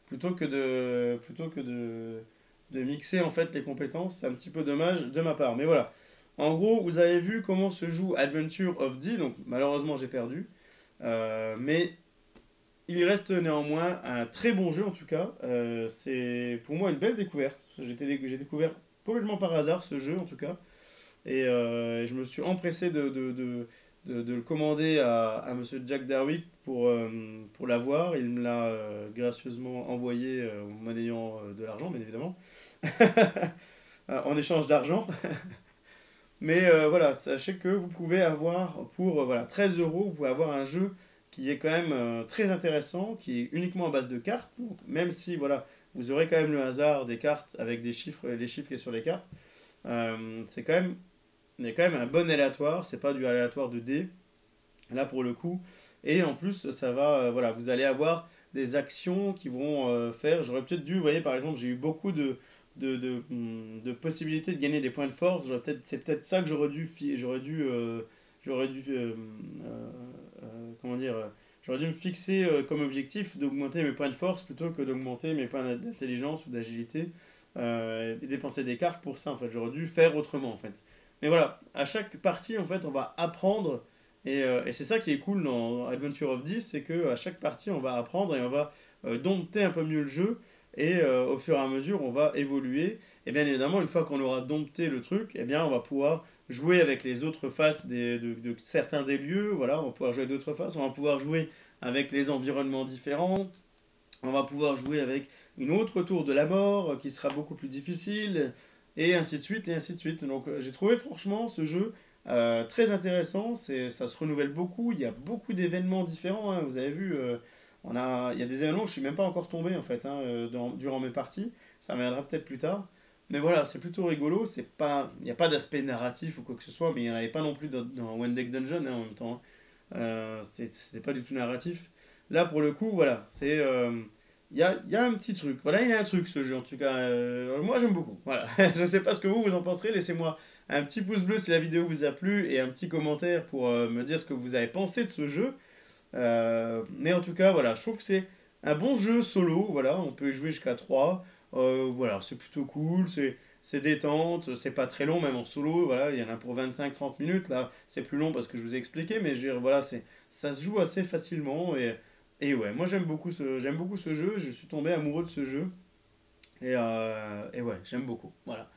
Plutôt que de... Plutôt que de de mixer en fait les compétences, c'est un petit peu dommage de ma part, mais voilà. En gros, vous avez vu comment se joue Adventure of D, donc malheureusement j'ai perdu, euh, mais il reste néanmoins un très bon jeu en tout cas, euh, c'est pour moi une belle découverte, j'ai découvert complètement par hasard ce jeu en tout cas, et euh, je me suis empressé de, de, de, de, de le commander à, à monsieur Jack Darwick pour, euh, pour l'avoir, il me l'a euh, gracieusement envoyé euh, en m'ayant euh, de l'argent bien évidemment. En échange d'argent. Mais euh, voilà, sachez que vous pouvez avoir pour euh, voilà, treize euros, vous pouvez avoir un jeu qui est quand même euh, très intéressant, qui est uniquement à base de cartes. Donc, même si voilà, vous aurez quand même le hasard des cartes avec des chiffres, les chiffres qui sont sur les cartes, euh, c'est quand même, il y a quand même un bon aléatoire, c'est pas du aléatoire de dés, là pour le coup. Et en plus, ça va, euh, voilà, vous allez avoir des actions qui vont euh, faire... J'aurais peut-être dû, vous voyez, par exemple, j'ai eu beaucoup de, de, de, de possibilités de gagner des points de force. C'est peut-être ça que j'aurais dû... J'aurais dû, euh, j'aurais dû euh, euh, euh, comment dire... J'aurais dû me fixer euh, comme objectif d'augmenter mes points de force plutôt que d'augmenter mes points d'intelligence ou d'agilité euh, et dépenser des cartes pour ça, en fait. J'aurais dû faire autrement, en fait. Mais voilà, à chaque partie, en fait, on va apprendre... Et, euh, et c'est ça qui est cool dans Adventure of D, c'est qu'à chaque partie, on va apprendre et on va euh, dompter un peu mieux le jeu. Et euh, au fur et à mesure, on va évoluer. Et bien évidemment, une fois qu'on aura dompté le truc, eh bien, on va pouvoir jouer avec les autres faces des, de, de certains des lieux, voilà, on va pouvoir jouer d'autres faces, on va pouvoir jouer avec les environnements différents, on va pouvoir jouer avec une autre tour de la mort qui sera beaucoup plus difficile, et ainsi de suite, et ainsi de suite. Donc j'ai trouvé franchement ce jeu euh, très intéressant, c'est, ça se renouvelle beaucoup, il y a beaucoup d'événements différents, hein, vous avez vu, euh, on a, il y a des événements où je ne suis même pas encore tombé en fait, hein, dans, durant mes parties, ça m'aidera peut-être plus tard. Mais voilà, c'est plutôt rigolo, c'est pas, il n'y a pas d'aspect narratif ou quoi que ce soit, mais il n'y en avait pas non plus dans, dans One Deck Dungeon hein, en même temps. Hein. Euh, c'était pas du tout narratif. Là, pour le coup, voilà, c'est... Euh, y a, y a un petit truc. Voilà, il y a un truc, ce jeu, en tout cas. Euh, moi, j'aime beaucoup. Voilà. Je ne sais pas ce que vous, vous en penserez. Laissez-moi un petit pouce bleu si la vidéo vous a plu et un petit commentaire pour euh, me dire ce que vous avez pensé de ce jeu. Euh, mais en tout cas, voilà, je trouve que c'est un bon jeu solo. Voilà, on peut y jouer jusqu'à trois. Euh, voilà, c'est plutôt cool, c'est détente, c'est pas très long, même en solo, voilà, il y en a pour vingt-cinq trente minutes, là, c'est plus long parce que je vous ai expliqué, mais je veux dire, voilà, ça se joue assez facilement, et, et ouais, moi j'aime beaucoup, beaucoup ce jeu, je suis tombé amoureux de ce jeu, et, euh, et ouais, j'aime beaucoup, voilà.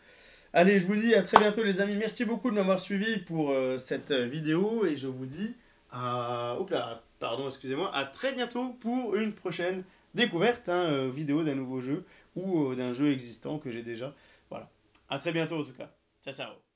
Allez, je vous dis à très bientôt les amis, merci beaucoup de m'avoir suivi pour euh, cette vidéo, et je vous dis à, hop là, pardon, excusez-moi, à très bientôt pour une prochaine découverte, hein, euh, vidéo d'un nouveau jeu, ou d'un jeu existant que j'ai déjà. Voilà. À très bientôt en tout cas. Ciao, ciao.